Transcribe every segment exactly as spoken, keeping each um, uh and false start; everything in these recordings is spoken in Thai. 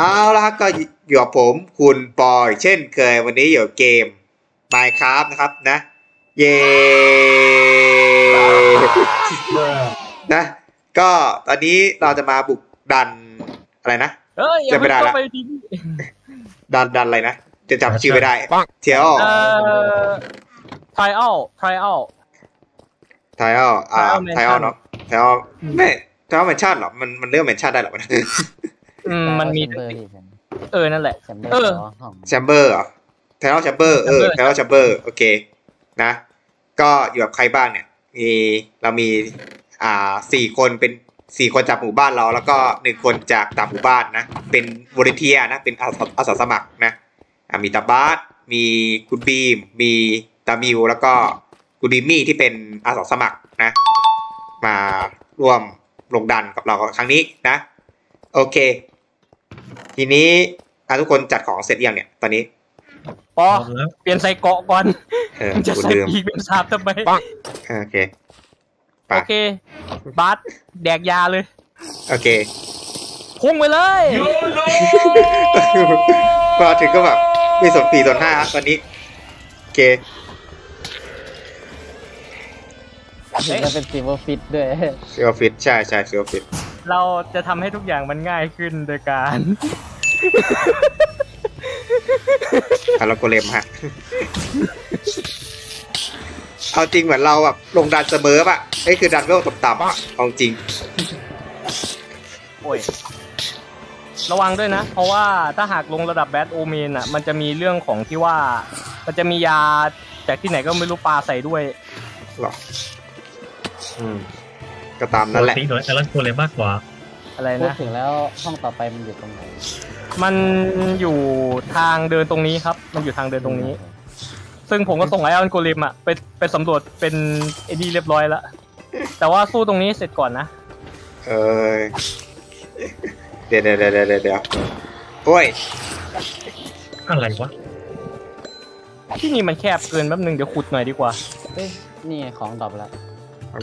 เอาละก็อยู่กับผมคุณปอยเช่นเคยวันนี้อยู่เกม Minecraft นะครับนะเย้นะก็ตอนนี้เราจะมาบุกดันอะไรนะจะไม่ได้ละดันดันอะไรนะจะจำชื่อไม่ได้เที่ยวไทยเอาไทยเอาไทยเอาอ่าไทยเอาเนาะไทยเอาไม่ไทยเอาแมนชั่นหรอมันมันเรื่องแมนชั่นได้หรอมันมีเออนั่นแหละเออแชมเบอร์อ่ะไทยเอาแชมเบอร์เออไทยเอาแชมเบอร์โอเคนะก็อยู่กับใครบ้างเนี่ยมีเรามีอ่าสี่คนเป็นสี่คนจากหมู่บ้านเราแล้วก็หนึ่งคนจากต่างหมู่บ้านนะเป็นวอริเทียนะเป็นอาสาสมัครนะมีตาบาสมีคุณบีมมีตามิวแล้วก็คุณดิมี่ที่เป็นอาสาสมัครนะมาร่วมลงดันกับเราครั้งนี้นะโอเคทีนี้ทุกคนจัดของเสร็จยังเนี่ยตอนนี้ปอเปลี่ยนใส่เกาะก่อนจะใส่อีกเป็นสามทำไมโอเคโอเคบาสแดกยาเลยโอเคพุ่งไปเลยก็ถึงก็แบบไม่สนสี่สนห้าตอนนี้โอเคจะเป็นซิลเวอร์ฟิตด้วยซิลเวอร์ฟิตใช่ใช่ซิลเวอร์ฟิตเราจะทำให้ทุกอย่างมันง่ายขึ้นโดยการฮาร์โกเลมฮะเอาจริงเหมือนเราแบบลงดันเสมอป่ะไอ้คือดันเวลต่ำๆอ่ะเอาจริงโอ้ยระวังด้วยนะเพราะว่าถ้าหากลงระดับแบทโอเมนอ่ะมันจะมีเรื่องของที่ว่ามันจะมียาจากที่ไหนก็ไม่รู้ปลาใส่ด้วยหรออืมก็ตามนั่นแหละทิ้งหน่อยแต่ละตัวเลยมากกว่าอะไรนะถึงแล้วห้องต่อไปมันอยู่ตรงไหนมันอยู่ทางเดินตรงนี้ครับมันอยู่ทางเดินตรงนี้ซึ่งผมก็ส่งไอออนโกลิมอ่ะไปไปสำรวจเป็นเอดีเรียบร้อยแล้วแต่ว่าสู้ตรงนี้เสร็จก่อนนะเออเดี๋ยวเดี๋ยวเดี๋ยวเดี๋ยวโอ้ยอะไรวะที่นี่มันแคบเกินแป๊บนึงเดี๋ยวขุดหน่อยดีกว่าเอ้ยนี่ของดรอปแล้ว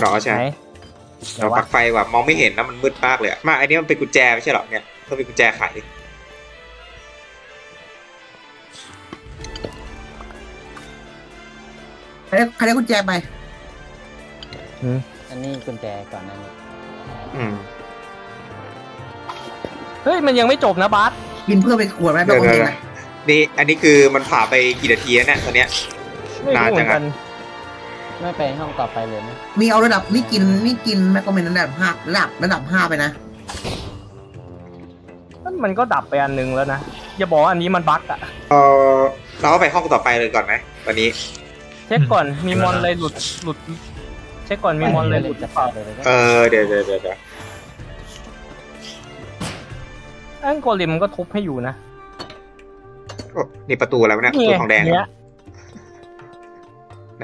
ดรอปใช่ไหมเราปักไฟว่ะมองไม่เห็นนะมันมืดมากเลยมาไอ้นี่มันเป็นกุญแจไม่ใช่หรอเนี่ยต้องเป็นกุญแจไขใครได้กุญแจไปอันนี้กุญแจก่อนนะเฮ้ยมันยังไม่จบนะบาสบินเพื่อไปขวดไหมแบบนี้นะนี่อันนี้คือมันผ่าไปกี่นาทีแล้วเนี่ยตอนเนี้ยนานจังกันไม่ไปห้องต่อไปเลยนะมีเอาระดับนี่กินนี่กินแม็กโกเมนระดับห้าระดับระดับห้าไปนะมันก็ดับไปอันหนึ่งแล้วนะอย่าบอกว่าอันนี้มันบั๊กอะเออเราไปห้องต่อไปเลยก่อนไหมวันนี้เช็คก่อนมีมอนอะไรหลุดหลุดเช็คก่อนมีมอนอะไรหลุดจะเปล่าเออเดี๋ยวเดี๋ยวเดี๋ยวอันโกลิมก็ทุบให้อยู่นะนี่ประตูอะไรวะเนี่ยประตูทองแดงเนี่ย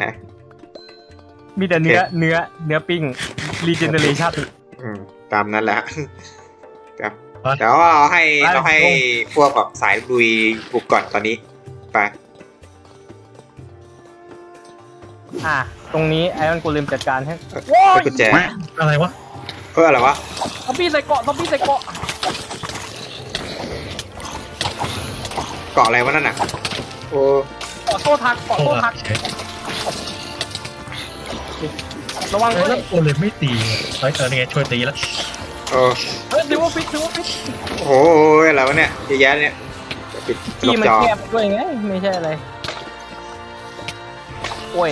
นะมีแต่เนื้อเนื้อเนื้อปิ้งรีเจนเนอเรชั่นตามนั้นแหละครับแต่ว่าเราให้เราให้พวกแบบสายลุยบุกก่อนตอนนี้ไปอ่ะตรงนี้ไอออนโกลิมจัดการให้กุญแจอะไรวะเอออะไรวะซอมบี้ใส่เกาะซอมบี้ใส่เกาะเกาะอะไรวะนั่นน่ะโอ้เกาะโซ่ทักเกาะโซ่ทักระวังเลยโกลิมไม่ตีเฮ้ยเออยังไงช่วยตีแล้วเออเฮ้ยดิวฟิตดิวฟิตโอ้ยอะไรวะเนี่ยแย่ๆเนี่ยที่มันแคบด้วยไงไม่ใช่อะไรโอ้ย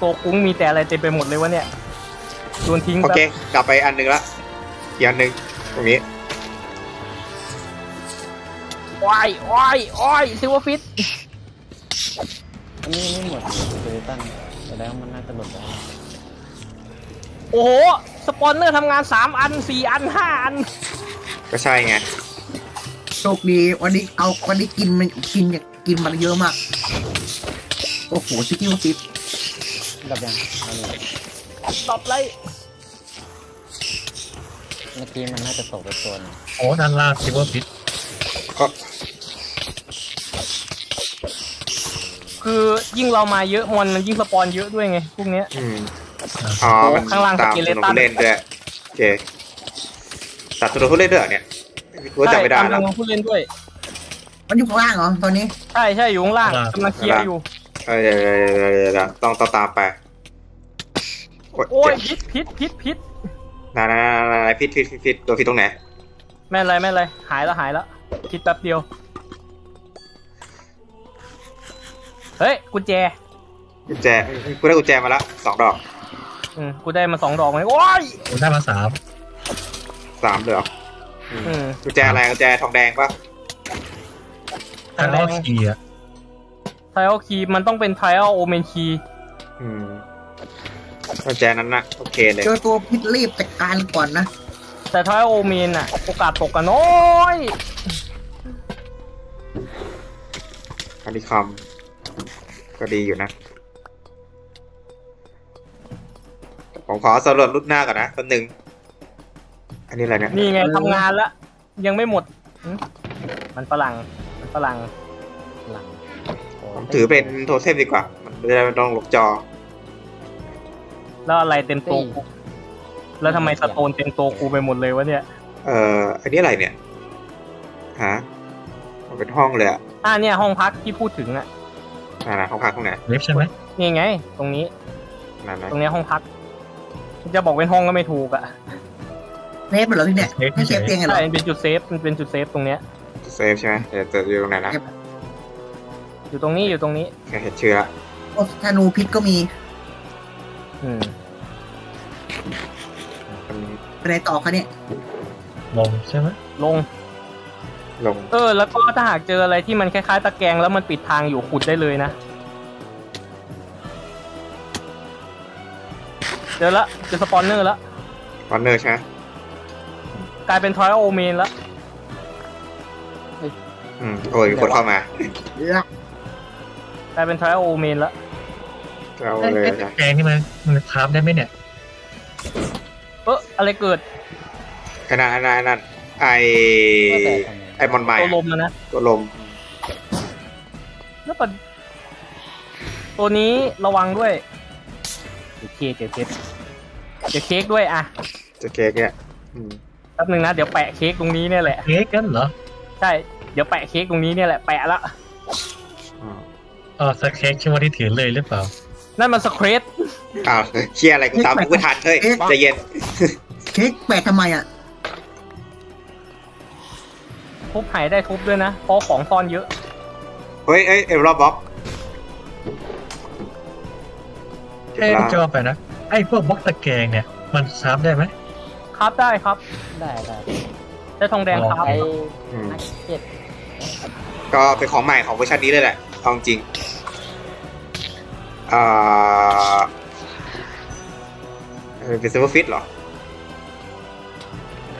ตัวกุ้งมีแต่อะไรเต็มไปหมดเลยวะเนี่ยโดนทิ้งโอเคกลับไปอันหนึ่งละอีกอันหนึ่งตรงนี้อ้อยอ้อยอ้อยซิวฟิตอันนี้ไม่หมดเลยตั้งแต่แล้วมันน่าจะหมดแล้วโอ้โหสปอนเนอร์ทำงานสามอันสี่อันห้าอันก็ใช่ไงโชคดีวันนี้เอาวันนี้กินมันกินเนี่ยกินมันเยอะมากโอ้โหซิกิวฟิตดับยังตอบไรเมื่อกี้มันน่าจะตกไปตัวนึงโอ้ด้านล่างซิกิวฟิตคือยิ่งเรามาเยอะมอนมันยิ่งสปอนเยอะด้วยไงพวกเนี้ยอ๋อข้างล่างตามตัวผู้เล่นด้วยโอเคตัดตัวผู้เล่นด้วยเนี่ย ตัวจับไม่ได้แล้วผู้เล่นด้วยมันอยู่ข้างล่างเหรอตอนนี้ใช่ใช่อยู่ข้างล่างกำลังเคลียร์อยู่เออต้องตามไปโอ้ยพิษพิษพิษพิษน่าน่าน่าพิษพิษพิษตัวพิษตรงไหนแม่อะไรแม่อะไรหายแล้วหายแล้วพิษแป๊บเดียวเฮ้ยกุญแจกุญแจกูได้กุญแจมาแล้วสองดอกอืมกูได้มาสองดอกไหมโอ้ยกูได้มาสามสามดอกอืมกุญแจอะไรกุญแจทองแดงปะไทโอคีอะไทโอคีมันต้องเป็นไทโอโอเมนคีอืมกุญแจนั้นนะโอเคเลยเจอตัวพิษรีบจัดการก่อนนะแต่ไทโอเมนอะโอกาสตกกันน้อยคดีคำก็ดีอยู่นะผมขอสำรวจรุ่นหน้าก่อนนะตัวหนึ่งอันนี้อะไรเนี่ยนี่ไงทำงานละยังไม่หมดมันฝรั่งมันฝรั่งผมถือเป็นโทเทมดีกว่ามันจะได้ลองหลบจอแล้วอะไรเต็มตัวแล้วทำไมสโตนเต็มตัวกูไปหมดเลยวะเนี่ยเอ่ออันนี้อะไรเนี่ยฮะมันเป็นห้องเลยอ่ะอ่าเนี่ยห้องพักที่พูดถึงอ่ะอ่าห้องพักตรงไหนลิฟต์ใช่ไหมนี่ไงตรงนี้ตรงนี้ห้องพักจะบอกเป็นห้องก็ไม่ถูกอ่ะเซฟเหรอพี่เนี่ยไม่เซฟเตียงเหรอมันเป็นจุดเซฟมันเป็นจุดเซฟตรงเนี้ยเซฟใช่ไหมเดี๋ยวจะอยู่ตรงไหนนะอยู่ตรงนี้อยู่ตรงนี้เห็นเชื้อโอ้ธนูพิษก็มีอืมอะไรต่อคะเนี่ยลงใช่ไหมลงลงเออแล้วก็ถ้าหากเจออะไรที่มันคล้ายๆตะแกรงแล้วมันปิดทางอยู่ขุดได้เลยนะเจอละเจอสปอนเนอร์ละสปอนเนอร์ใช่ไหมกลายเป็นทอยโอเมนละอืมโอ้ยมีคนเข้ามากลายเป็นทอยโอเมนละเอาเลยแกงที่มันมันคราฟได้ไหมเนี่ยเอ๊ะอะไรเกิดขนาดนั้นนั่นไอไอมอนใหม่ตัวลมนะนะตัวลมแล้วก็ตัวนี้ระวังด้วยเจอเค้กเจอเค้กเจอเค้กด้วยอะเจอเค้กเนี่ยแป๊บนึงนะเดี๋ยวแปะเค้กตรงนี้เนี่ยแหละเค้กกันเหรอใช่เดี๋ยวแปะเค้กตรงนี้เนี่ยแหละแปะละอ๋อสเค้กที่วันที่ถือเลยหรือเปล่านั่นมันสเครตอ้าวเชี่ยอะไรกูตามกูทันเฮ้ยใจเย็นเค้กแปะทำไมอ่ะทุบหายได้ทุบด้วยนะเพราะของซ่อนเยอะเฮ้ยเอ้ยเอลล็อบบ็อกเอ้ยจอไปนะไอ้พวกบล็อกตะแกรงเนี่ยมันคราฟได้ไหมคราฟได้ครับได้ได้ได้ทองแดงคราฟก็เป็นของใหม่ของเวอร์ชันนี้เลยแหละทองจริงอ่าเป็นเซิร์ฟฟิตเหรอ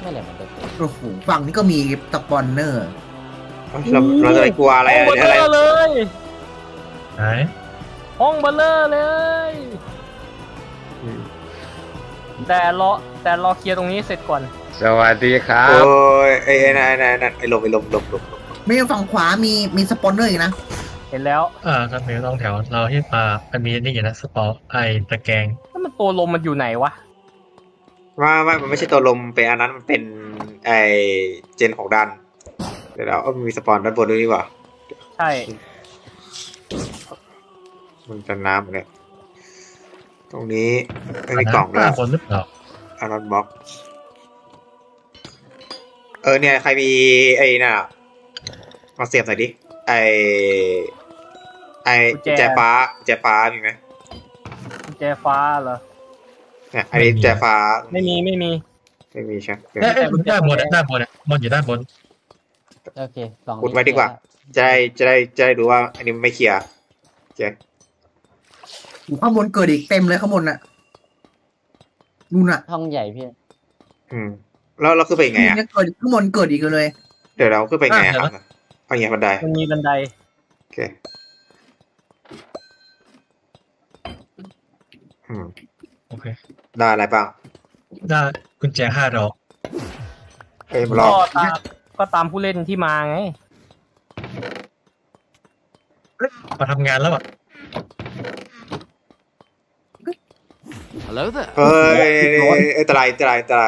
ไม่แหละมันเป็นโอ้โหฝั่งนี้ก็มีสปอนเนอร์เราเราจะกลัวอะไรอะไรเลยไหนห้องเบลเลอร์เลยแต่รอแต่รอเคลียร์ตรงนี้เสร็จก่อนสวัสดีครับโอ้ยไอ้ไอ้นั่นไอ้นั่นไอ้ลมไอ้ลมลมลมไม่ฝั่งขวามีมีสปอนเนอร์อีกนะเห็นแล้วอ่าครับมีต้องแถวเราที่มามันมีนี่อยู่นะสปอร์ไอตะแกรงแล้วมันตัวลมมันอยู่ไหนวะว่าว่ามันไม่ใช่ตัวลมเป็นอันนั้นมันเป็นไอเจนของดันเดี๋ยวเราเออมีสปอนด้านบนด้วยดีกว่าใช่มันจะน้ำเนี่ยตรงนี้ไม่มีกล่องแล้วอันนั้นบล็อกเออเนี่ยใครมีไอน่ะมาเสียบหน่อยดิไอไอแจฟ้าแจฟ้ามีไหมแจฟ้าเหรอเนี่ยไอแจฟ้าไม่มีไม่มีไม่มีใช่ไหมด้านบนด้านบนบนอยู่ด้านบนโอเคขุดไว้ดีกว่าจะได้จะได้จะได้ดูว่าอันนี้ไม่เคลียร์เจ๊ข้างบนเกิดอีกเต็มเลยข้างบนน่ะนู่นน่ะห้องใหญ่พี่อืมแล้วเราขึ้นไปไงอ่ะข้างบนเกิดอีกเลยเดี๋ยวเราขึ้นไปไงครับเอาอย่างบันไดมันมีบันไดโอเคอืมโอเคได้อะไรบ้างได้กุญแจห้าดอกเอ็มรอก็ตามผู้เล่นที่มาไงมาทำงานแล้วอ่ะเฮ้ยไอ้ตะไลตะไลตะไล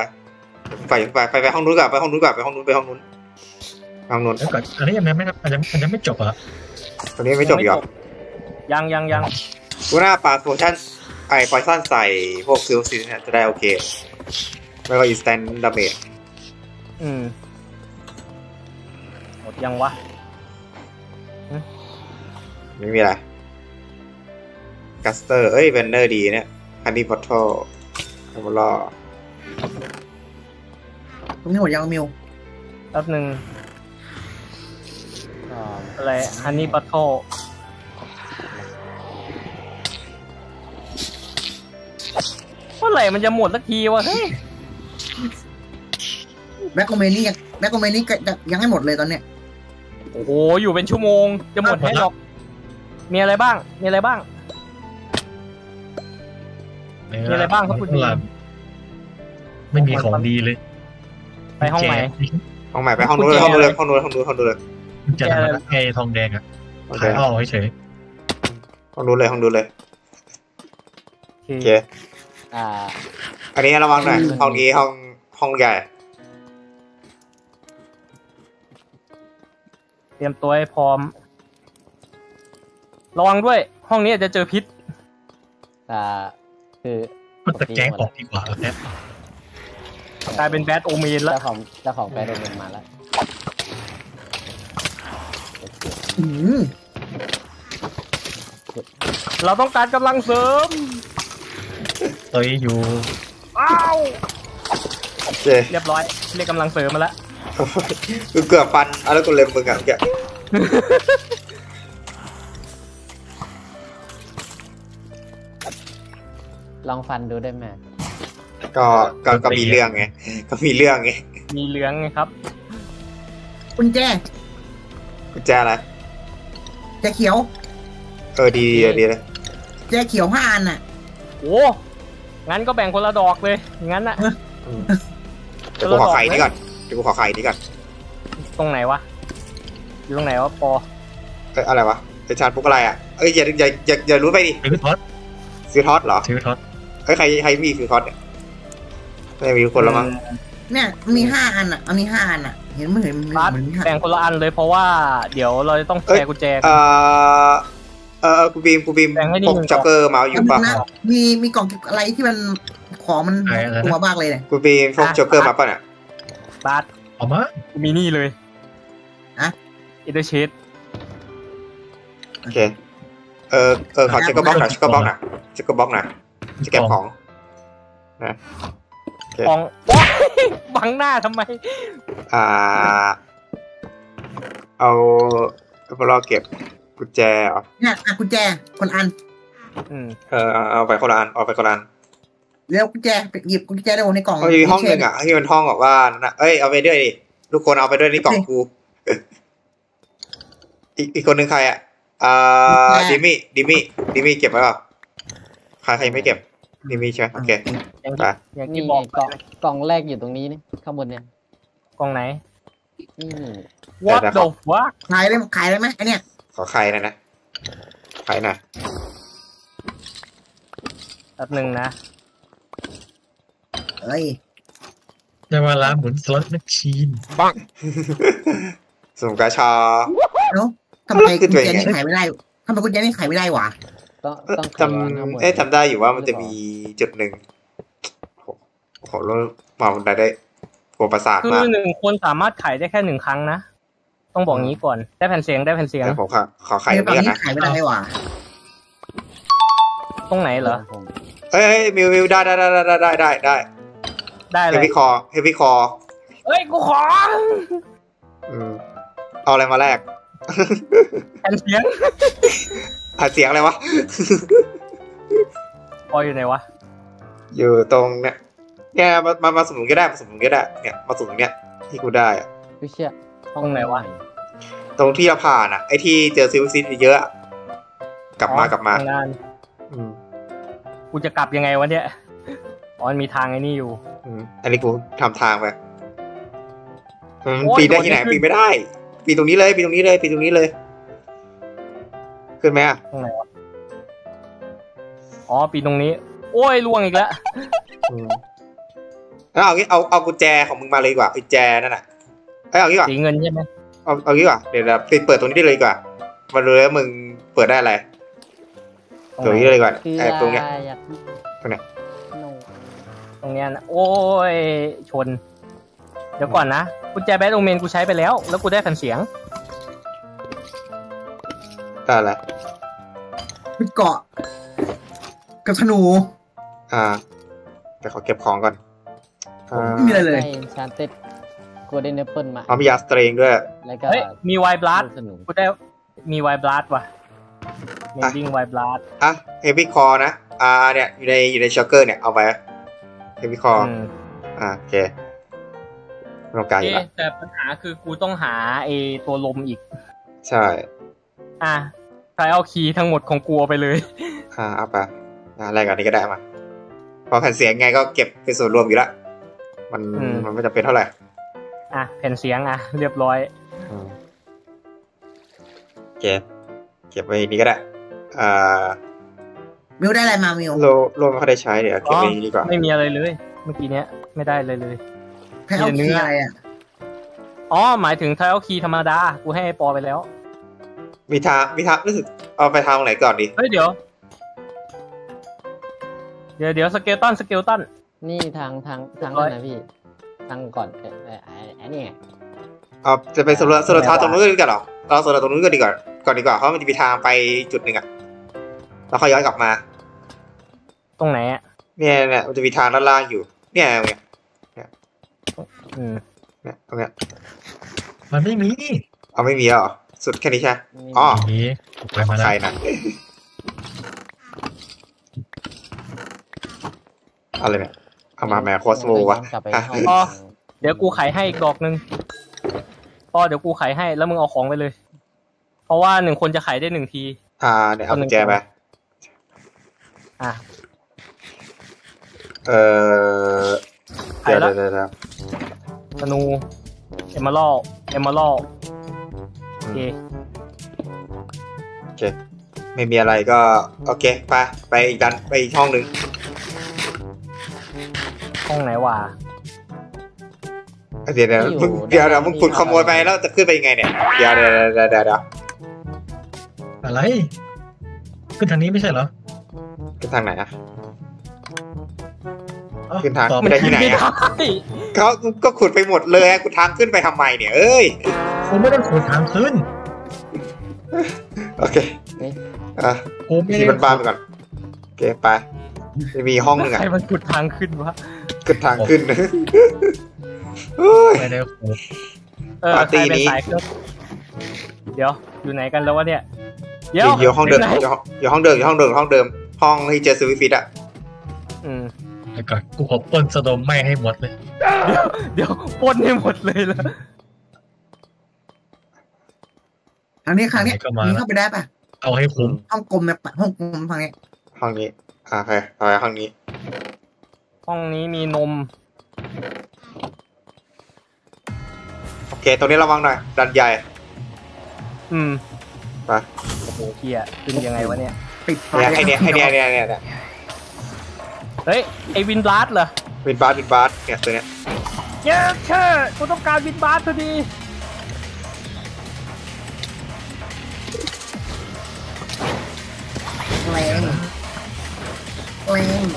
ไปไปไปห้องนู้นก่อนไปห้องนู้นก่อนไปห้องนู้นไปห้องนู้น ฟังนนท์แล้วก่อนอันนี้ยังไม่อันยังอันยังไม่จบอ่ะตอนนี้ไม่จบหรอยังยังยังกูน่าปาโพชั่นไอพอยซันใส่พวกซิลซินจะได้โอเคแล้วก็อินสแตนต์ดาเมจอืมหมดยังวะไม่มีอะไรกัสเตอร์เอ้ยเวนเนอร์ดีเนี่ยฮันนี่บอทเทิลฮัมบอลล์ตรงนี้หมดยังมิวแป๊บหนึ่งอะไรฮันนี่บอทเทิลเมื่อไหร่มันจะหมดสักทีวะเฮ้ยแบ็คโคเมนี่แบ็คโคเมนี่ยังให้หมดเลยตอนเนี้ยโอ้โหอยู่เป็นชั่วโมงจะหมดให้หรอกมีอะไรบ้างมีอะไรบ้างมีอะไรบ้างครับคุณไม่มีของดีเลยไปห้องใหม่ห้องใหม่ไปห้องนู้นห้องนู้นห้องนู้นห้องนู้นห้องนู้นเลยจะทำอะไรไอ้ทองแดงอ่ะขายอ้อเฉยห้องนู้นเลยห้องนู้นเลยโอเคอ่าอันนี้ระวังหน่อยห้องนี้ห้องห้องใหญ่เตรียมตัวให้พร้อมระวังด้วยห้องนี้อาจจะเจอพิษอ่าคือมันตะแกรงออกดีกว่าแอปกลายเป็นแบดโอเมนแล้วของเจ้าของแบดโอเมนมาแล้วเราต้องการกำลังเสริมเอ้ยอยู่อ้าวเรียบร้อยเรียกกำลังเสริมมาแล้วคือเกือบฟันอะไรก็เล็มมึงอ่ะแกลองฟันดูได้ไหมก็ก็มีเรื่องไงก็มีเรื่องไงมีเรื่องไงครับกุญแจกุญแจอะไรแจเขียวเออดีดีเลยแจเขียวห้าอันน่ะโอ้งั้นก็แบ่งคนละดอกเลยงั้นน่ะเดี๋ยวกูขอไข่นี่ก่อนเดี๋ยวกูขอไข่นี่ก่อนตรงไหนวะอยู่ตรงไหนวะปอเอออะไรวะไอชาร์ปุกอะไรอ่ะเอ้ยอย่าอย่าอย่าอย่ารู้ไปดิซื้อท็อตเหรอซื้อท็อตใครใครมีซื้อท็อตเนี่ยไม่มีคนแล้วมั้งเนี่ยมีห้าอันอ่ะเอามีห้าอันอ่ะเห็นไม่เห็นแบ่งคนละอันเลยเพราะว่าเดี๋ยวเราจะต้องแจกกุญแจเออเออกูบีมกูบีมพวกจ็อกเกอร์มาอยู่ป่ะมีมีกล่องอะไรที่มันของมันตัวมากเลยเนี่ยกูบีมพวกจ็อกเกอร์มาป่ะเนี่ยบาร์เอามากูมีนี่เลยอะอินเตอร์เชดโอเคเออเออขอเช็คก็บล็อกหน่อยเช็คก็บล็อกหน่อยเช็คก็บล็อกหน่อยจะเก็บของนะของบังหน้าทำไมอ่าเอาเราเก็บกุญแจเหรอเนี่ยกุญแจคนอันเออเอาไปคนละอันเอาไปคนละอันแล้วกุญแจหยิบกุญแจได้ในกล่องอยู่ห้องนึงอ่ะที่เป็นห้องบอกว่านะเอ้ยเอาไปด้วยดิทุกคนเอาไปด้วยในกล่องกูอีกอีกคนหนึ่งใครอ่ะอ่าดิมี่ดิมี่ดิมี่เก็บไว้ป่ะใครใครไม่เก็บดิมี่ใช่โอเคไปอย่างที่บอกกล่องกล่องแรกอยู่ตรงนี้นี่ข้างบนเนี่ยกล่องไหนวัดดอกวะขายได้ขายได้ไหมไอเนี่ยขอใครนะนะใครนะอันหนึ่งนะเอ้ยได้เวลาหมุนสล็อตแมชชีนปังสุ่มกาชาทำไมกุญแจนี่ขายไม่ได้ทำไมกุญแจนี่ขายไม่ได้วะจำเอ๊ะจำได้อยู่ว่ามันจะมีจุดหนึ่งขอรถเป่าได้ได้กลัวประสาทมากคือหนึ่งคนสามารถขายได้แค่หนึ่งครั้งนะต้องบอกงี้ก่อนได้แผ่นเสียงได้แผ่นเสียงผมขอขอขายไม่ได้นะขายไม่ได้หว่าตรงไหนเหรอเอ้ยมิวมิวได้ได้ได้ได้ได้ได้ได้ได้เลยเฮฟวี่คอเฮฟวี่คอเอ้ยกูขอเอาอะไรมาแลกแผ่นเสียงแผ่นเสียงอะไรวะปออยู่ไหนวะอยู่ตรงเนี้ยแกมามาสมุนก็ได้มาสมุนก็ได้เนี่ยมาสมุนเนี้ยที่กูได้อะไม่เชื่อตรงไหนวะตรงที่เราผ่านอ่ะไอที่เจอซิลซิสเยอะกลับมากลับมากูจะกลับยังไงวะเนี่ยอ๋อมีทางไอ้นี่อยู่อันนี้กูทำทางไปปีนได้ที่ไหนปีนไม่ได้ปีนตรงนี้เลยปีนตรงนี้เลยปีนตรงนี้เลยขึ้นไหมอ่ะอ๋อปีนตรงนี้โอ้ยล่วงอีกแล้วเอาเอาเอากุญแจของมึงมาเลยดีกว่ากุญแจนั่นน่ะไอ้เอางี้ก่อนสีเงินใช่ไหม เอาเอางี้ก่อนเดี๋ยวติดเปิดตรงนี้ได้เลยก่อนมาดูแล้วมึงเปิดได้อะไรตรงนี้เลยก่อนไอ้ตรงเนี้ยตรงไหนตรงเนี้ยนะโอ้ยชนเดี๋ยวก่อนนะกุญแจแบทโอเมนกูใช้ไปแล้วแล้วกูได้แผ่นเสียงได้อะไรเกาะกับธนูอ่าแต่ขอเก็บของก่อนไม่มีอะไรเลยชาร์เต็ดกูได้เนปเปิลมาอ๋อมียาสเตรงด้วยเฮ้ยมีไวบลัดกูได้มีไวบลัดว่ะเมนดิ้งไวบลัดอ่ะเฮฟวี่คอร์นะอ่าเนี่ยอยู่ในอยู่ในช็อคเกอร์เนี่ยเอาไปเฮฟวี่คอร์อ่าโอเคเราไกลอยู่แต่ปัญหาคือกูต้องหาไอตัวลมอีกใช่อ่ะใช้เอาคีย์ทั้งหมดของกูไปเลยอ่าเอาไปอะไรก่อนนี้ก็ได้มาพอแผ่นเสียงไงก็เก็บเป็นส่วนรวมอยู่ละมันมันไม่จำเป็นเท่าไหร่อ่ะแผ่นเสียงอ่ะเรียบร้อยเก็บเก็บไว้นี้ก็ได้อ่ามิวได้อะไรมามิวโลโลไม่ค่อยได้ใช้เดี๋ยวเก็บไว้ดีกว่าไม่มีอะไรเลยเมื่อกี้เนี้ยไม่ได้เลยเลยไทเอาคีย์อะไรอ่ะอ๋อหมายถึงไทเอาคีย์ธรรมดากูให้ปอไปแล้วมีทางมีทางรู้สึกเอาไปทางไหนก่อนดิเฮ้ยเดี๋ยวเดี๋ยวเดี๋ยวสเกลตันสเกลตันนี่ทางทางทางไหนพี่ทางก่อนไอ้นี่ไงอ๋อจะไปสำรวจสำรวจทางตรงนู้นกันหรอเราสำรวจตรงนู้นกันดีกว่าก่อนดีกว่าเพราะมันจะมีทางไปจุดหนึ่งอ่ะแล้วค่อยย้อนกลับมาตรงไหนอ่ะเนี่ยเนี่ยมันจะมีทางด้านล่างอยู่เนี่ยเนี่ยเนี่ยอืมเนี่ยตรงเนี้ยมันไม่มีเอาไม่มีอ่ะสุดแค่นี้ใช่อ๋อใช่นะอะไรเนี่ยเอามาแม่โคสโลวะอ๋อเดี๋ยวกูขายให้อีกดอกนึงอ๋อเดี๋ยวกูขายให้แล้วมึงเอาของไปเลยเพราะว่าหนึ่งคนจะขายได้หนึ่งทีอ่าเดี๋ยวเอาแจไปอ่ะเออขายแล้วธนูเอเมอรัลเอเมอรัลโอเคโอเคไม่มีอะไรก็โอเคไปไปอีกดันไปอีกห้องหนึ่งห้องไหนวะเดี๋ยวเดี๋ยวเดี๋ยวเดี๋ยวมึงขุดขโมยไปแล้วจะขึ้นไปยังไงเนี่ยเดี๋ยวเดี๋ยวเดี๋ยวเดี๋ยวอะไรขึ้นทางนี้ไม่ใช่เหรอขึ้นทางไหนอะขึ้นทางไม่ได้ที่ไหนอะเขาก็ขุดไปหมดเลยขุดทางขึ้นไปทำไมเนี่ยเอ้ยกูไม่ได้ขุดทางขึ้นโอเคอ่ะขี่บ้านๆไปก่อนโอเคไปจะมีห้องหนึ่งอะใครมันขุดทางขึ้นวะขุดทางขึ้นไปเร็วเออตีนี้เดี๋ยวอยู่ไหนกันแล้ววะเนี่ยเดี๋ยวอยู่ห้องเดิมอยู่ห้องเดิมอยู่ห้องเดิมห้องเดิมห้องที่เจอสวิฟต์อ่ะอืมแล้วก็กูขอปนสะดมไม่ให้หมดเลยเดี๋ยวปนให้หมดเลยละทางนี้ทางนี้นี่เข้าไปได้ป่ะเอาให้คุ้มห้องกลมเนี่ยปะห้องกลมทางนี้ห้องนี้อ่าใครเอาไปห้องนี้ห้องนี้มีนมโอเคตรงนี้ระวังหน่อยดันใหญ่อืมไปโอ้โหเหี้ยขึ้นยังไงวะเนี่ยปิดไฟไอเนี้ยไอเนี้ยไอเนี้ยไอเนี้ยเฮ้ยไอวินบลัสเหรอวินบลัสวินบลัสเนี่ยตัวเนี้ยเย้เช่กูต้องการวินบลัสพอดีแรง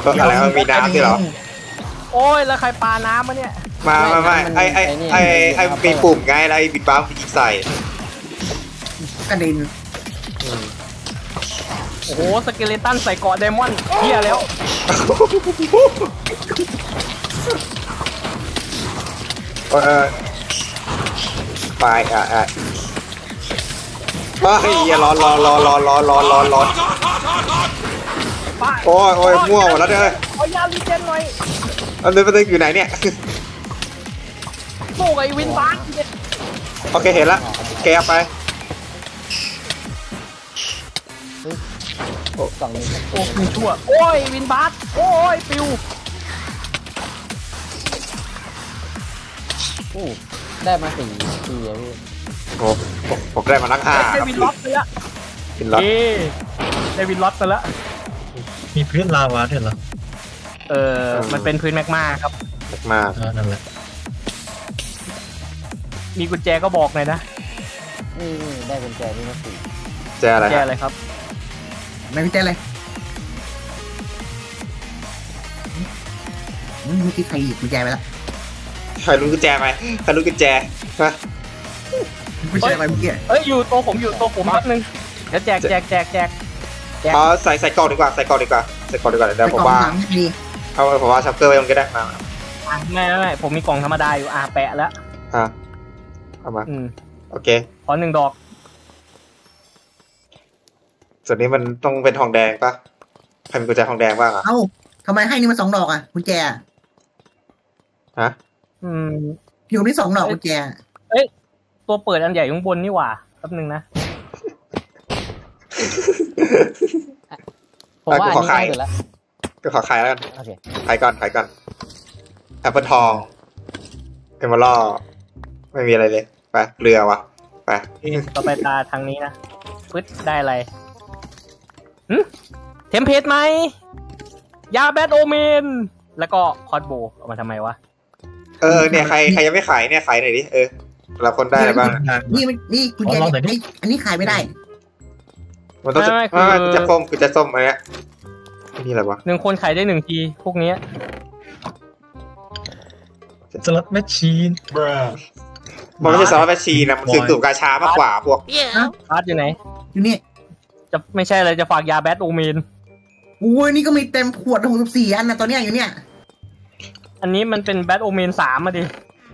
ก็อะไรมันมีน้ำที่หรอโอ้ยแล้วใครปาน้ำมาเนี่ยมามามาไอไอไอไอปีปุ่มไงไอบิดบ้าปีใส่กระดินโอ้โหสเกเลตันใส่เกาะไดมอนด์เหี้ยแล้วไปอ่ะอ่ะเฮ้ยร้อนร้อนร้อนร้อนร้อนร้อนร้อนร้อนโอ้ยโอ้ยมั่วหมดแล้วเลยเอายาลิเจนหน่อยอันนี้มันอยู่ไหนเนี่ยโอ้ยวินบ้านโอเคเห็นละแกไปโอ้ยชั่วโอ้ยวินบ้านโอ้ยปิวโอ้ได้มาสี่สี่แล้วโอ้ผมได้มานักอ่าได้วินล็อตไปละวินล็อตได้วินล็อตไปละมีพื้นลาวาด้วยเหรอเออมันเป็นพื้นแมกมาครับแมกมานั่นแหละมีกุญแจก็บอกเลยนะ นี่ได้กุญแจนี่นะสิแจอะไรแจอะไรครับได้กุญแจอะไรเมื่อกี้ใครหยิบกุญแจไปแล้วใครรู้กุญแจไปใครรู้กุญแจฮะกุญแจไปเมื่อกี้เอ้ยอยู่โตผมอยู่โตผมแป๊บนึงเดี๋ยวแจกแจกแจกแจกเอาใส่ใส่กล่องดีกว่าใส่กล่องดีกว่าใส่กล่องดีกว่าเดี๋ยวผมว่าเอาผมว่าชักเกอร์ไว้มันก็ได้มาไม่ไม่ผมมีกล่องธรรมดาอยู่อาแปะแล้วอ่ะเอามาโอเคขอหนึ่งดอกส่วนนี้มันต้องเป็นทองแดงปะใครมีกุญแจทองแดงบ้างอ่ะเอ้าทำไมให้นี่มันสองดอกอ่ะกุญแจฮะอืมอยู่ที่สองดอกกุญแจเอ้ยตัวเปิดอันใหญ่ข้างบนนี่หว่าแป๊บนึงนะผมว่าขอขายแล้วก็ขอขายแล้วกันขายก่อนขายก่อนแอปเปิลทองเอมเมอรัลด์ไม่มีอะไรเลยไปเรือวะไปต่อไปตาทางนี้นะปึ๊ดได้อะไรหืมเทมเพลตไหมยาแบทโอเมนแล้วก็คอร์ดโบเอามาทำไมวะเออเนี่ยใครใครยังไม่ขายเนี่ยขายหน่อยดิเออเราคนได้อะไรบ้างนี่นี่คุณแกนี่อันนี้ขายไม่ได้มันต้องจะส้มคือจะส้มอะไรเงี้ยนี่อะไรวะหนึ่งคนขายได้หนึ่งทีพวกนี้สล็อตแมชชีนมันไม่ใช่สล็อตแมชชีนนะมันคือสุ่มกาชามากกว่าพวกพาร์ทอยู่ไหนอยู่นี่จะไม่ใช่อะไรจะฝากยาแบทโอเมนอุ้ยนี่ก็มีเต็มขวดหกสิบสี่อันนะตอนนี้อยู่เนี่ยอันนี้มันเป็นแบทโอเมนสามมาดิ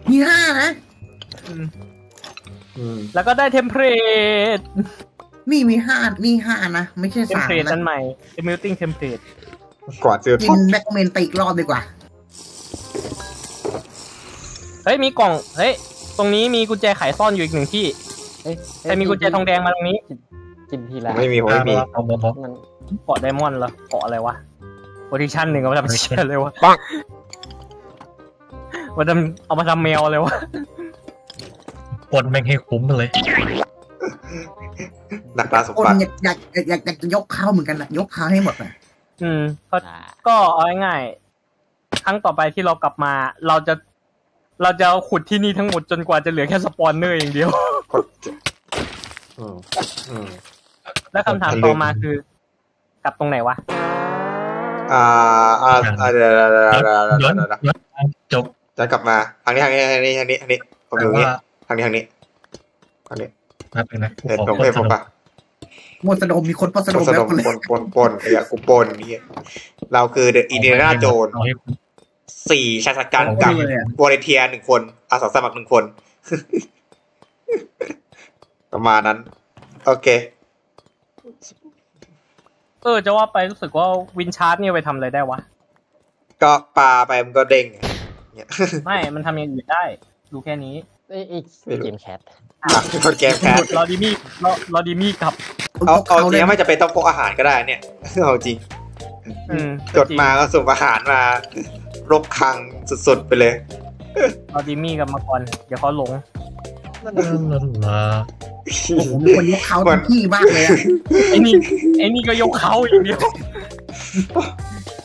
มีห้านะแล้วก็ได้เทมเพลตนี่มีห้านี่ห้านะไม่ใช่สามนะเทมเพลตอันใหม่เทมเพลติ้งเทมเพลตกว่าเจอกินแบทโอเมนไปอีกรอบดีกว่าเฮ้ยมีกล่องเฮ้ยตรงนี้มีกุญแจไขซ่อนอยู่อีกหนึ่งที่แต่มีกุญแจทองแดงมาตรงนี้กินทีละไม่มีผมไม่มีเกาะไดมอนด์เหรอเกาะอะไรวะโพซิชั่นหนึ่งเอามาทำเชี่ยเลยวะปังมาทำเอามาทำแมวเลยวะปนแม่งให้คุ้มเลยหนักตาสมบัติอยากอยากอยากจะยกข้าวเหมือนกันนะยกข้าวให้หมดเลยอืมก็เอาง่ายๆครั้งต่อไปที่เรากลับมาเราจะเราจะขุดที่นี่ทั้งหมดจนกว่าจะเหลือแค่สปอนเนอร์อย่างเดียวและคำถามต่อมาคือกลับตรงไหนวะอ่าอ่าอ่าเดี๋ยวเดี๋ยวเดี๋ยวเดี๋ยวจบจะกลับมาทางนี้ทางนี้ทางนี้ทางนี้ทางนี้ผมดูนี้ทางนี้ทางนี้ทางนี้นับเป็นนะเด็กผมเด็กผมปะมดสะดมมีคนปนสะดมแล้วคนปนปนไอ้กูปนนี่เราคือเดอะอินเดียนาโจนสี่ชายชะกันกับวอร์เทียหนึ่งคนอาสาสมัครหนึ่งคนประมาณนั้นโอเคเออจะว่าไปรู้สึกว่าวินชาร์ดเนี่ยไปทำอะไรได้วะก็ปลาไปมันก็เด้งไม่มันทำอย่างอื่นได้ดูแค่นี้อีกเกมแคทเกมแคทลอดิมี่ลอดิมี่กับเอาเอาจริงไม่จะเป็นต้องพกอาหารก็ได้เนี่ยเอาจริงจดมาก็ส่งอาหารมารบคังสุดๆไปเลยลอดิมี่กับมังกรเดี๋ยวเขาหลงผมคนยกเขาที่มากเลยอ่ะไอ้นี่ไอ้นี่ก็ยกเขาอย่างเดียว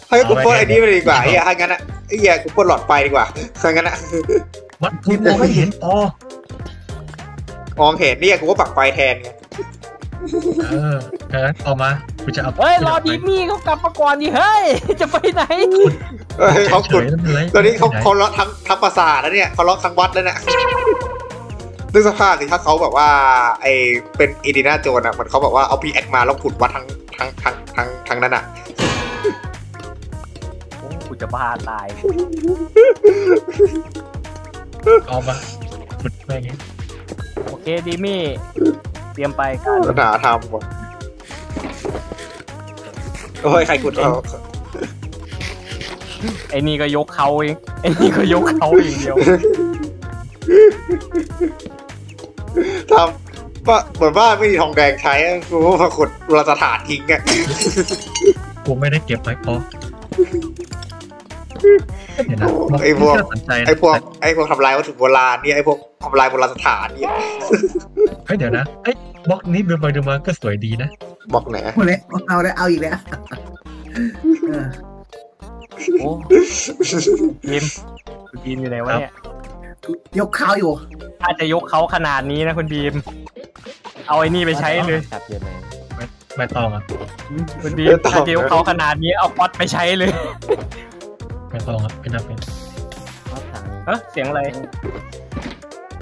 ให้กูปล้นไอ้นี่ไปดีกว่าไอ้ฮะงั้นอ่ะไอ้เหี้ยกูปล้นหลอดไฟดีกว่างั้นอ่ะมันทุบมองไม่เห็นอ๋อมองเห็นเนี่ยกูก็ปักไฟแทนไงเออเออออกมากูจะเอาเฮ้ยรอดีมี่เขากลับมาก่อนดิเฮ้ยจะไปไหนเขาขุดตอนนี้เขาเขาเลาะทั้งทั้งปราสาทแล้วเนี่ยเขาเลาะทั้งวัดแล้วเนี่ยซึ่งสภาพคือถ้าเขาแบบว่าไอเป็นอินเดียนาโจนส์อ่ะมันเขาบอกว่าเอาพีแอคมาแล้วขุดวัดทั้งทั้งทั้งทั้งทั้งนั้นอ่ะขุดจะบ้าตายเอามาขุดไปไงโอเคดีมี่เตรียมไปการหาทำก่อนโอ้ยใครขุดเอาไอนี่ก็ยกเขาเองไอนี่ก็ยกเขาอย่างเดียวทำว่าเหมือนว่าไม่มีทองแดงใช้กูมาขุดราชฐานทิ้งไงกูไม่ได้เก็บไว้พอไอพวกไอพวกไอพวกทำลายวัตถุโบราณนี่ไอพวกทำลายโบราณสถานนี่เฮ้ยเดี๋ยวนะไอบล็อกนี้ดูไปดูมาก็สวยดีนะบล็อกไหนเอาเลยเอาเลยเอาอีกแล้วโอ้ยิมยิมอยู่ไหนวะเนี่ยยกเขาอยู่ถ้าจะยกเขาขนาดนี้นะคุณบีม เอาไอ้นี่ไปใช้เลยครับเยอะไหมไม่ต้องครับวันนี้สกิลเขาขนาดนี้เอาป๊อตไปใช้เลยไม่ต้องครับไม่นับเป็นป๊อตถังเฮ้ยเสียงอะไร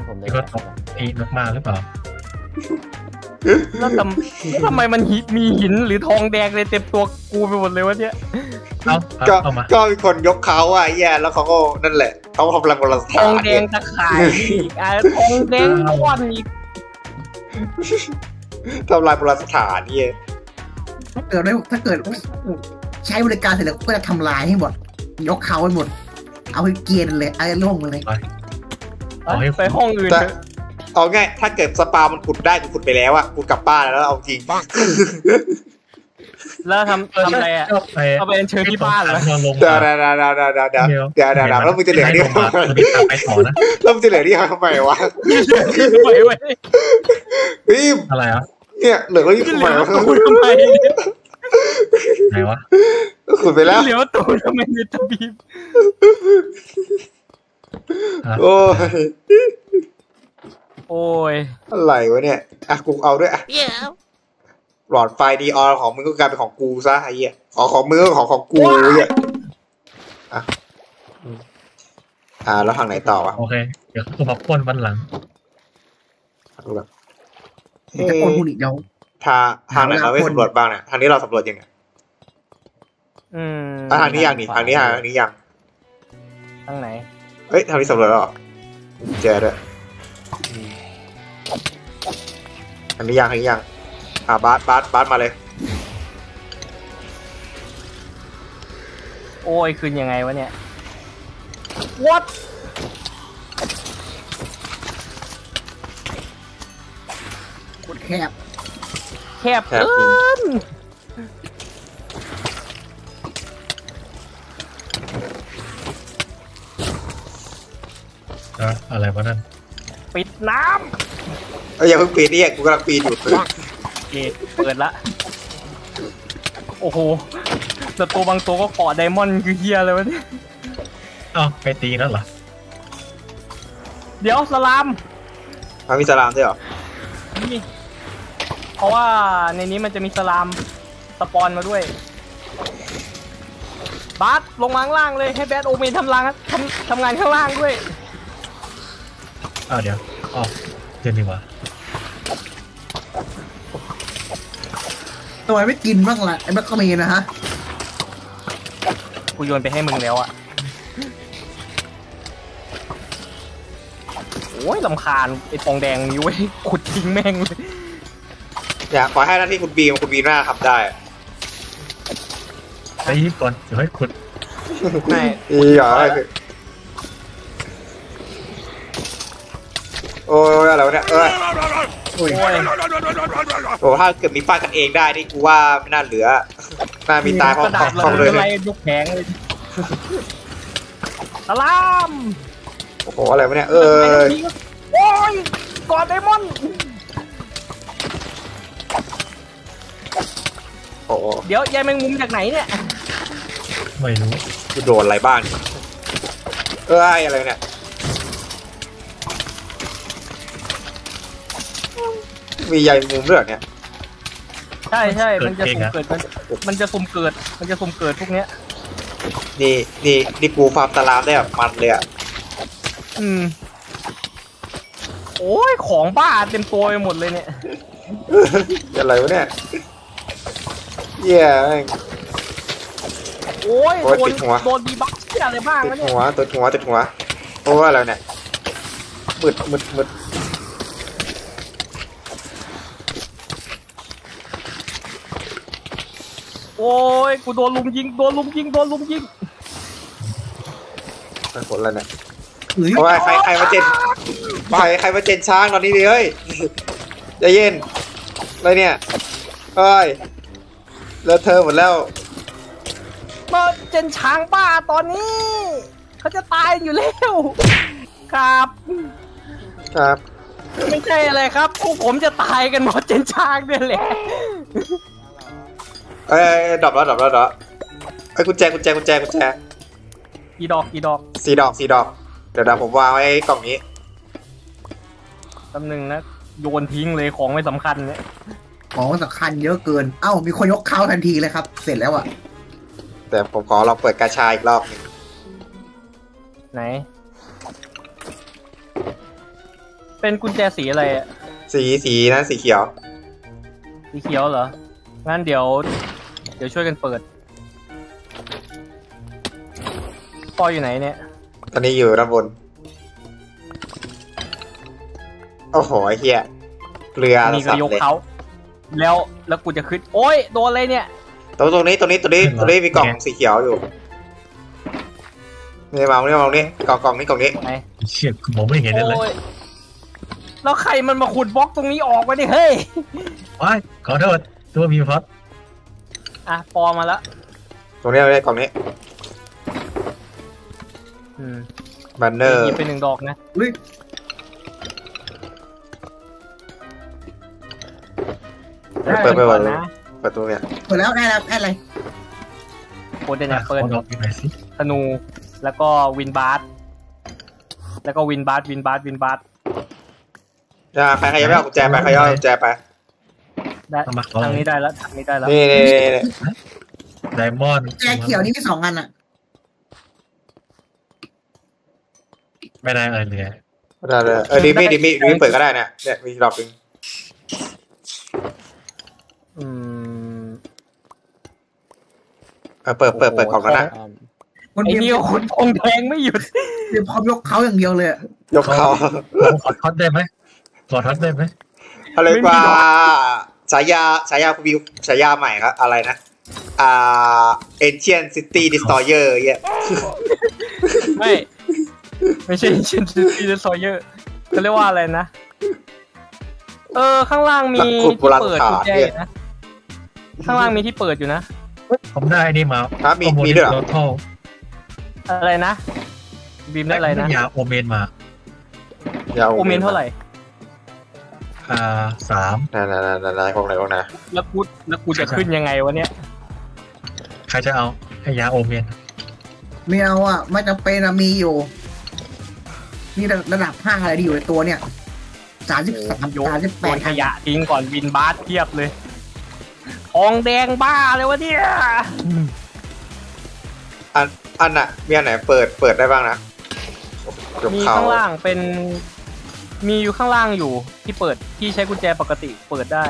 ผมได้ครับอีกมากหรือเปล่าแล้วทำทำไมมันมีหินหรือทองแดงเลยเต็มตัวกูไปหมดเลยวะเนี่ยก็ก็มีคนยกเขาอ่ะแย่แล้วเขาก็นั่นแหละเขาพลังพลังทองแดงตะข่ายอีกอ่ะทองแดงก้อนอีกทำลายโบราณสถานเนี่ยถ้าเกิดได้ถ้าเกิดใช้บริการเสร็จแล้วก็จะทำลายให้หมดยกเขาไปหมดเอาให้เกลียนเลยเอาล่วงเลยไปห้องอื่นเอาง่ายถ้าเกิดสปามันขุดได้กูขุดไปแล้วอ่ะกูกลับบ้านแล้วเอาจริงแล้วทำทำอะไรอ่ะเอาไปเชิญที่บ้านแล้วเดี๋ยวเดี๋ยวเดี๋ยวเดี๋ยวเดี๋ยวเดี๋ยวเดี๋ยวแล้วมึงจะเหลือที่ห้องไปต่อนะแล้วมึงจะเหลือที่ห้องทำไมวะไปเว้ยรีบอะไรอ่ะเนี่ยเหลือแล้วที่ทำไมวะทำไมไหนวะขุดไปแล้วเหลือตัวทำไมเนี่ยตะบีบโอ้ยโอ้ยอะไรวะเนี่ยอ่ะกูเอาด้วยอ่ะหลอดไฟดีออของมึงก็กลายเป็นของกูซะไอ้เหี้ยของของมึงของของกูเนี่ยอ่ะอ่าแล้วทางไหนต่อวะโอเคเดี๋ยวกูมาพ่นวันหลังดูแบบจะพ่นหุ่นอีกแล้วทางทางไหนเราไม่สำรวจบ้างเนี่ยทางนี้เราสำรวจยังไงอืมทางนี้ยังนี่ทางนี้ทางนี้ยังทางไหนเฮ้ยทางนี้สำรวจแล้วเจอเลยอันนี้ยังอันนี้ยังอ่าบาสบาสบาสมาเลยโอ้ยคืนยังไงวะเนี่ย what ขุดแคบแคบเกินอะไรวะนั่นปิดน้ำเอ้ยอย่าเพิ่งปิดเนี่ยกูกำลังปีนอยู่เปิดเปิดละโอ้โหแต่ตัวบางตัวก็เกาะไดมอนด์คือเฮียเลยวะเนี่ยอ้าวไปตีนั่นเหรอเดี๋ยวสลามมันมีสลามด้วยเหรอนี่เพราะว่าในนี้มันจะมีสลามสปอนมาด้วยบาสลงมาข้างล่างเลยให้แบทโอเมนทำงานทำงานข้างล่างด้วยอ้าวเดี๋ยวอ๋อเจนนี่วะทำไมไม่กินบ้างล่ะไอ้แบทก็มีนะฮะกูโยนไปให้มึงแล้วอ่ะโอ้ยลำคาญไอ้ทองแดงนี้เว้ยขุดทิ้งแม่งเลยอยากขอให้หน้าที่คุณบีมคุณบีน่าทำได้ไอ้นี่ก่อนเดี๋ยวให้ขุดไม่อีอ๋อโอ้ยอะไรวะเนี่ยเอ้ยโอ้ยโอ้ถ้าเกิดมีฟาดกันเองได้นี่กูว่าไม่น่าเหลือน่ามีตายของของเลยเลยยกแขนเลยสลามโอ้โหอะไรวะเนี่ยเอ้ยโอ้ยกอดไดมอนด์โอ้เดี๋ยวยายแมงมุมจากไหนเนี่ยไม่รู้กูโดนอะไรบ้างเอ้ยอะไรเนี่ยมีใหญ่มุมเรื่องเนี่ยใช่ใช่มันจะสุ่มเกิดมันจะสุ่มเกิดมันจะสุ่มเกิดพวกเนี้ยนี่นี่นี่กูฟาร์มตารางได้แบบมันเลยอ่ะอืมโอ้ยของบ้าเต็มตัวไปหมดเลยเนี่ยอะไรวะเนี่ยเย้โอ้ยโดนโดนดีบัคอะไรบ้างวะเนี่ยติดหัวติดหัวติดหัวโอ้ว่าอะไรเนี่ยมืดมืดมืดโอ้ยกูโดนลุมยิงโดนลุมยิงโดนลุมยิงไปผลอะไรเนี่ยโอ้ยใครใครมาเจนใครใครมาเจนช้างตอนนี้ดิเฮ้ยใจเย็นอะไรเนี่ยเอ้ยแล้วเธอหมดแล้วมาเจนช้างป้าตอนนี้เขาจะตายอยู่แล้วครับครับไม่ใช่อะไรครับพวกผมจะตายกันหมดเจนช้างเนี่ยแหละเอ้ยดับแล้วดับแล้วดับไอ้กุญแจกุญแจกุญแจกุญแจกี่ดอกกี่ดอกสี่ดอกสี่ดอกเดี๋ยวเดี๋ยวผมวางไว้กล่องนี้ตำหนึ่งนะ โยนทิ้งเลยของไม่สำคัญเนี่ยของสำคัญเยอะเกินเอ้ามีคนยกเข้าทันทีเลยครับเสร็จแล้วอะแต่ผมขอลองเปิดกาชาอีกรอบไหนเป็นกุญแจสีอะไรอะสีสีนะสีเขียวสีเขียวเหรองั้นเดี๋ยวเดี๋ยวช่วยกันเปิดปออยู่ไหนเนี่ยตอนนี้อยู่ระบนโอ้โหไอ้เหี้ยเรือนี่ก็ยกเขาแล้วแล้วกูจะขึ้นโอ้ยโดนอะไรเนี่ยตรงตรงนี้ตรงนี้ตรงนี้ตรงนี้มีกล่องสีเขียวอยู่นี่มองนี่มองนี่กล่องกล่องนี้กล่องนี้เชี่ยผมไม่เห็นเลยแล้วใครมันมาขุดบล็อกตรงนี้ออกมาดิเฮ้ยว้ายขอโทษตัวมีพัดอ่ะปอมาแล้วตรงนี้เลยกล่องนี้บันเนอร์หยิบไปหนึ่งดอกนะเปิดไปวันนะเปิดตัวเนี่ยเปิดแล้วได้แล้วได้อะไรโคตรเด่นเปิดธนูแล้วก็วินบาร์ดแล้วก็วินบาร์ดวินบาร์ดวินบาร์ดจะใครใครยังไม่เอากุญแจไปใครยังกุญแจไปได้ทางนี้ได้แล้วทางนี้ได้แล้วนี่ไดมอนด์กุญแจเขียวนี่มีสองอันอะไม่ได้เลยเนี่ยไม่ได้เลยเออดิมี่ดิมี่ดิมี่เปิดก็ได้เนี่ยเนี่ยมีดอกนึงอืมเออเปิดเปิดเปิดของกันนะไอ้นี่คนคงแทงไม่หยุดเดี๋ยวพร้อมยกเขาอย่างเดียวเลยยกเขาขอทัดได้ไหมขอทัดได้ไหมอะไรกว่าฉายาฉายาคุณบิวฉายาใหม่ครับอะไรนะอ่าเอเชียนซิตี้ดิสตอเยอร์เงี้ยไม่ไม่ใช่เอเชียนซิตี้ดิสตอเยอร์จะเรียกว่าอะไรนะเออข้างล่างมีที่เปิดกุญแจอยู่นะข้างล่างมีที่เปิดอยู่นะผมได้นี่มาครับมีมีด้วยอะไรนะบีมได้อะไรนะยาโอเมนมายาโอเมนเท่าไหร่อ่าสามนานานานานพวกไหนพวกไหนแล้วกูแล้วกูจะขึ้นยังไงวะเนี่ยใครจะเอาให้ยาโอเมนไม่เอาอ่ะไม่จำเป็นอะมีอยู่นี่ระดับห้าอะไรที่อยู่ในตัวเนี่ยสามสิบสามโยนขยะทิ้งก่อนวินบาสเทียบเลยทองแดงบ้าเลยวะเนี่ยอันอันน่ะมีอันไหนเปิดเปิดได้บ้างนะมีข้างล่างเป็นมีอยู่ข้างล่างอยู่ที่เปิดที่ใช้กุญแจปกติเปิดได้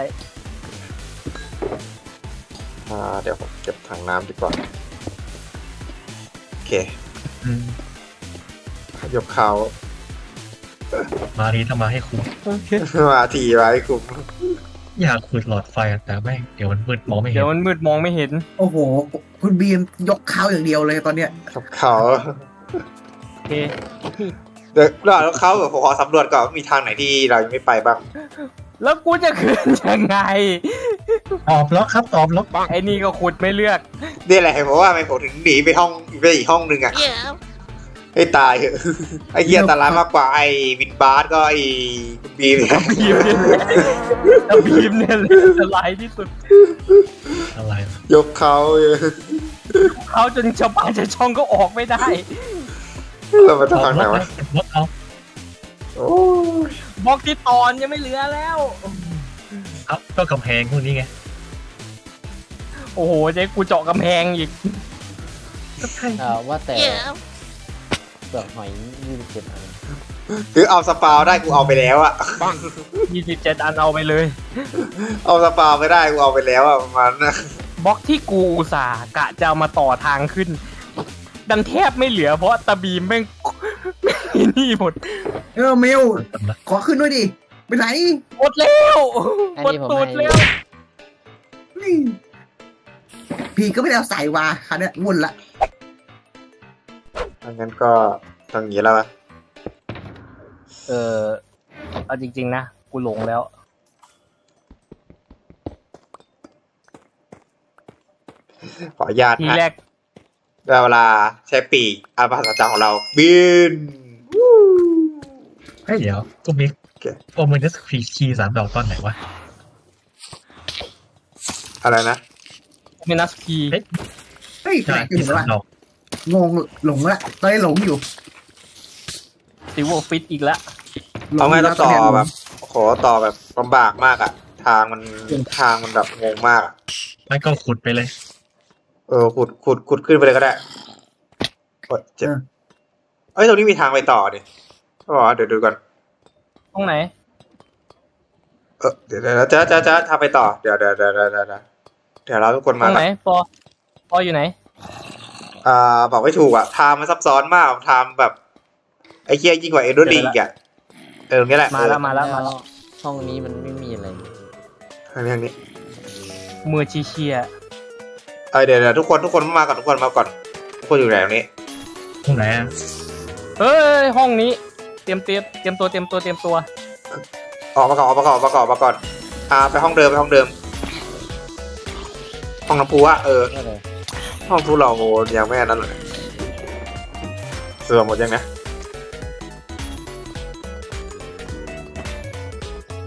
อ่าเดี๋ยวผมเก็บถังน้ำดีกว่าโอเคยกเขามาทีทำมาให้คุ้มมาทีมาให้คุ้มอยากขุดหลอดไฟแต่แม่งเดี๋ยวมันมืดมองไม่เห็นเดี๋ยวมันมืดมองไม่เห็นโอ้โหคุณบีมยกเขาอย่างเดียวเลยตอนเนี้ยเขาโอเคเดี๋ยวเราเขาผมขอสำรวจก่อนมีทางไหนที่เรายังไม่ไปบ้างแล้วกูจะขึ้นยังไงตอบล็อกครับตอบล็อกไอ้นี่ก็ขุดไม่เลือกนี่แหละเพราะว่าผมถึงหนีไปห้องไปอีกห้องหนึ่งอะไอ้ตายไอ้เหี้ยตาร้ายมากกว่าไอ้วินบาร์ดก็ไอ้บีมเนี่ยบีมเนี่ยตาร้ายที่สุดอะไรยกเขาเขาจนชาวบ้านชาวช่องก็ออกไม่ได้เรามาทางไหนวะบล็อกที่ตอนยังไม่เหลือแล้วครับก็กำแพงพวกนี้ไงโอ้โหเจ๊กูเจาะกำแพงอีกว่าแต่เปลือกหอยยี่สิบเจ็ดอันหรือเอาสปาได้กูเอาไปแล้วอะยี่สิบเจ็ดอันเอาไปเลยเอาสปาไม่ได้กูเอาไปแล้วอะประมาณนั้นบล็อกที่กูอุตส่าห์กะจะมาต่อทางขึ้นดันแทบไม่เหลือเพราะตะบีมแม่งนี่หมดเออเมลขอขึ้นด้วยดิไปไหนหมดแล้วหมดตูดแล้วพี่ก็ไม่ได้เอาสายวาคันนี้วุ่นละงั้นก็ต้องอย่างนี้แล้วอะเออเอาจริงๆนะกูหลงแล้วขออนุญาตทีแรกเวลาใช้ปีกอาภาษาจังของเราบินเฮ้ยเดี๋ยวกูมีโอเมนัสครีคีสามดอกตอนไหนวะอะไรนะโอเมนัสคีเฮ้ยสามดอกงงหลงละตอนนี้หลงอยู่ติวฟิตอีกละเอาไงต้องต่อแบบ ขอต่อแบบลำบากมากอ่ะทางมันทางมันแบบงงมากไม่ก็ขุดไปเลยเออขุดขุดขุดขึ้นไปเลยก็ได้กดเจ็บเอ้ยตรงนี้มีทางไปต่อดิอ๋อเดี๋ยวดูก่อนตรงไหนเออเดี๋ยวเราจะจะจะทำไปต่อเดี๋ยวเดี๋ยวเดี๋ยวเดี๋ยวเดี๋ยวเราทุกคนมาตรงไหนปอปออยู่ไหนอ่าบอกไม่ถูกอ่ะทางมันซับซ้อนมากทางแบบไอ้เคี้ยยิ่งกว่าเอโดรีกอ่ะเออนี่แหละมาแล้วมาแล้วมาแล้วห้องนี้มันไม่มีอะไรอะไรอย่างนี้มือชี้เคี้ยเออเดี๋ยวเดี๋ยวทุกคนทุกคนมาก่อนทุกคนมาก่อนทุกคนอยู่ไหนตรงนี้ตรงไหนอ่ะเฮ้ยห้องนี้เตรียมเตรียมเตรียมตัวเตรียมตัวเตรียมตัวออกมาก่อนออกมาก่อนออกมาก่อนออกมาก่อนอ่าไปห้องเดิมไปห้องเดิมห้องน้ำพุอ่ะเออห้องน้ำพุเราอย่างแม่นั้นเลยเสื่อมหมดยังนะ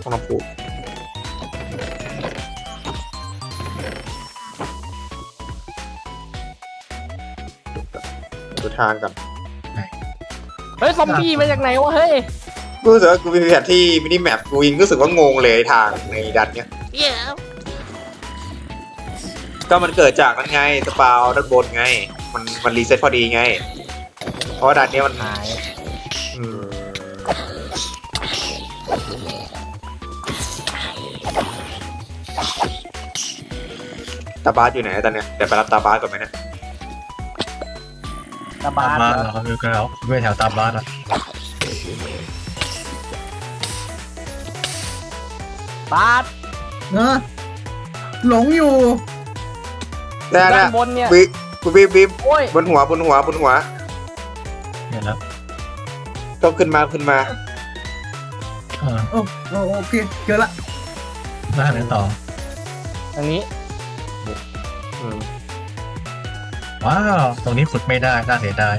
ห้องน้ำพุดูทางกันเฮ้ยซอมบี้มาจากไหนวะเฮ้ยกูรู้สึกว่ากูมีแผนที่มินิแมปกูยิงรู้สึกว่างงเลยทางในดันเนี้ยก็มันเกิดจากนั่นไงสปาวด้านบนไงมันมันรีเซ็ตพอดีไงเพราะดันเนี้ยมันหายตาบาสอยู่ไหนตอนเนี้ยเดี๋ยวไปรับตาบาสก่อนไหมเนี่ยตาบาสแล้วเขาอยู่กันแล้วไม่แถวตาบาสอ่ะบาสเนอะหลงอยู่แต่ละบนเนี่ยกูบีบบีบบนหัวบนหัวบนหัวเห็นแล้วต้องขึ้นมาขึ้นมาโอ้โอเคเจอละมาไหนต่อตรงนี้ว้าวตรงนี้ขุดไม่ได้น่าเสียดาย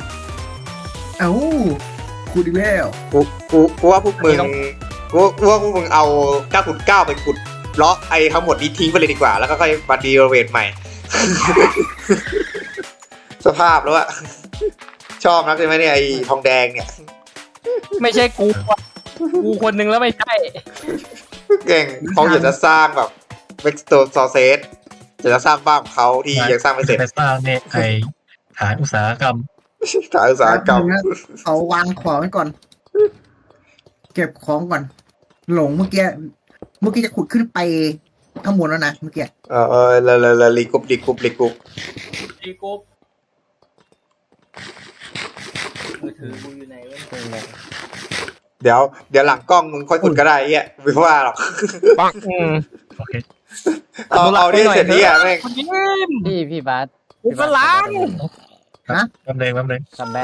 เอ้าขุดอีกแล้วกูกูกูว่าพวกมึงกูว่าพวกมึงเอาเก้าจุดเก้าไปขุดเลาะไอ้ทั้งหมดนี้ทิ้งไปเลยดีกว่าแล้วก็ค่อยมาดีเวทใหม่สภาพแล้วอะชอบนักใช่ไหมเนี่ยไอ้ทองแดงเนี่ยไม่ใช่กูกูคนหนึ่งแล้วไม่ใช่เก่งเขาอยากจะสร้างแบบเว็กซ์ตัวซอเซสจะจะสร้างบ้านของเขาที่ยังสร้างไม่เสร็จสร้างเนี่ยไอฐานอุตสาหกรรมฐานอุตสาหกรรมเอาวางของไว้ก่อนเก็บของก่อนหลงเมื่อกี้เมื่อกี้จะขุดขึ้นไปข้างบนแล้วนะเมื่อกี้เออเออละละละลีกุบลีกุบลีกุบลีกุบมือถือมืออยู่ไหนวะเดี๋ยวเดี๋ยวหลังกล้องมึงค่อยขุดก็ได้เงี้ยไม่ว่าหรอกปังโอเคเอาเราที่เสร็จนี่อ่ะแม่งพี่พี่บาสพี่บาสล้างนะแป๊บนึงแป๊บนึงแป๊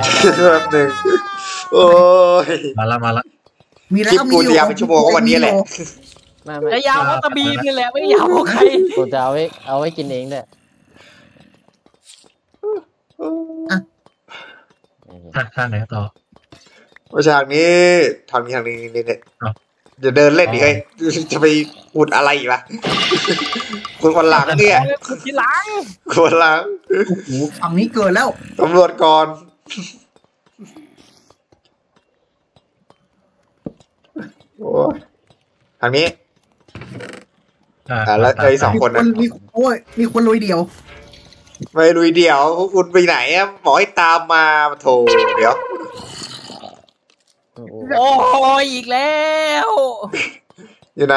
บนึงโอ้ยมาละมาละมีแล้วมีอยู่ยาวเป็นชั่วโมงวันนี้แหละจะยาวก็ตะบีมนี่แหละไม่ยาวใครกูจะเอาไว้เอาไว้กินเองเด้อทางไหนต่อฉากนี้ทางนี้ทางนี้นี่เนี่ยจะเดินเล่นดิไอ้จะไปอุดอะไรอีกล่ะคนคนหลังเนี่ยคนที่หลังคนหลังฝั่งนี้เกิดแล้วตำรวจก่อนโอ้ทางนี้อ่าแล้วไอ้สองคนนั้นมีโอ้ยมีคนลุยเดียวไปลุยเดียวคุณไปไหนอ่ะบอกให้ตามมาโถเดี๋ยวโอ้ยอีกแล้วอยู่ไหน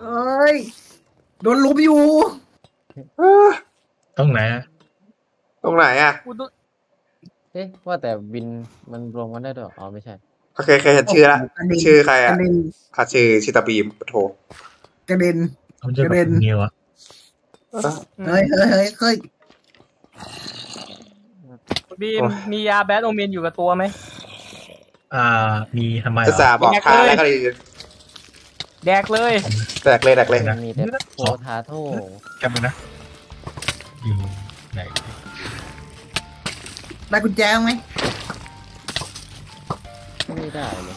เอ้ยโดนลุมอยู่ตรงไหนตรงไหนอ่ะเอ๊ะว่าแต่บินมันลงมันได้ด้วยอ๋อไม่ใช่โอเคเคยเห็นชื่อละชื่อใครอ่ะค่ะชื่อชิตาบีมโถกระเด็นกระเด็นเฮ้ยเฮ้ยเฮ้ยเฮ้ยบีมมียาแบทโอเมนอยู่กับตัวไหมอ่ามีทำไมภาษาบอกทาแล้วก็เลยแดกเลยแดกเลยแดกเลยมีแต่โอทาโต้จำไว้นะอยู่ไหนได้กุญแจไหมไม่ได้เลย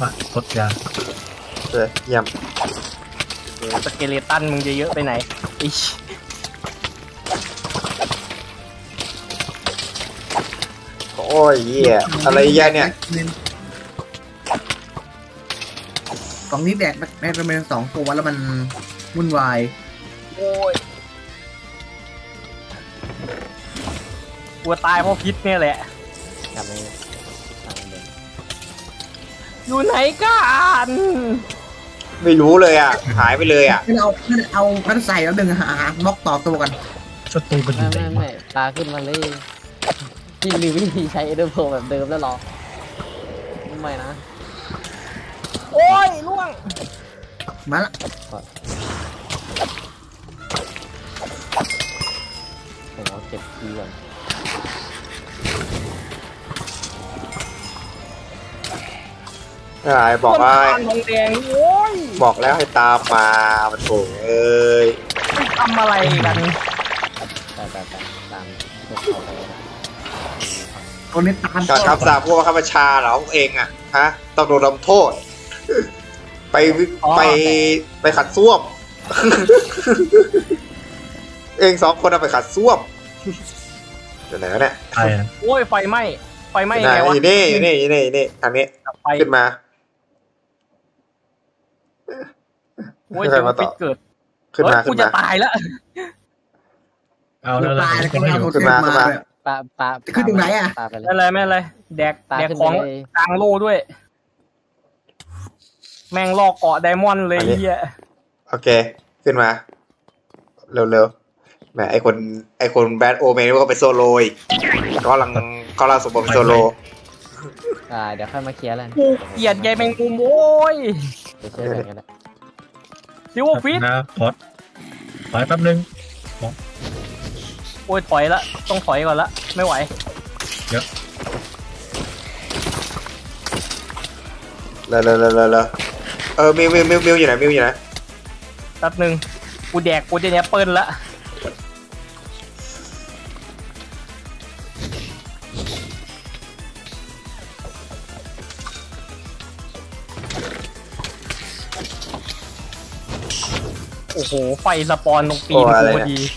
มากดยาเออเยี่ยมสเกเลตันมึงจะเยอะไปไหนอิโอ้ยเหี้ยอะไรแย่เนี่ย กล่องนี้แดกแม็กเป็นสองตัวแล้วมันวุ่นวายโอ้ยกลัวตายเพราะพิษเนี่ยแหละกลับไปอยู่ไหนกันไม่รู้เลยอ่ะหายไปเลยอ่ะงั้นเอางั้นเอาพันใส่แล้วดึงหาล็อกต่อตัวกันชดตัวมันอยู่ไหนไม่ตาขึ้นมาเลยกินหรือวิธีใช้เอเดอร์โพแบบเดิมแล้วหรอไม่นะโอ้ยล่วงมาละผมเอาเก็บทีก่อนไอ้บอกว่าบอกแล้วให้ตามมามันโง่เอ้ยทำอะไรกันคนนี้ตามการคำสาปพวกข้าพเจ้าเหรอเองอ่ะฮะต้องโดนลงโทษไปไปไปขัดซ่วมเองสองคนเอาไปขัดซ่วมเดี๋ยวไหนวะเนี่ยโอ้ยไฟไหม้ไฟไหม้ไงวะนี่นี่นี่นี่ทางนี้ขึ้นมาโอ้ยจะมาต่อขึ้นมาขึ้นมาตายแล้วเอาแล้วตายแล้วขึ้นมาขึ้นมาปลาปลาขึ้นตรงไหนอ่ะไม่เลยไม่เลยแดกแดกของกลางโลด้วยแมงลอกเกาะไดมอนด์เลยเฮียโอเคขึ้นมาเร็วเร็วแหมไอคนไอคนแบทโอเมนก็ไปโซโลยก็กำลังก็ล่าสุดผมโซโลอ่าเดี๋ยวค่อยมาเคลียร์แล้วกูเกลียดยายแมงมุมโว้ยไปเชื่อใจกันแหละซิวฟิตนะถอยถอยแป๊บนึงโอ้ยถอยละต้องถอยก่อนละไม่ไหวเยอะเลยเลยเลยเลยเออมิวมิวมิวมิวอยู่ไหนมิวอยู่ไหนแป๊บนึงกูแดกกูจะเนี้ยเปิ้ลละโอ้โหไฟสปอนตรงปีนพอดีการที่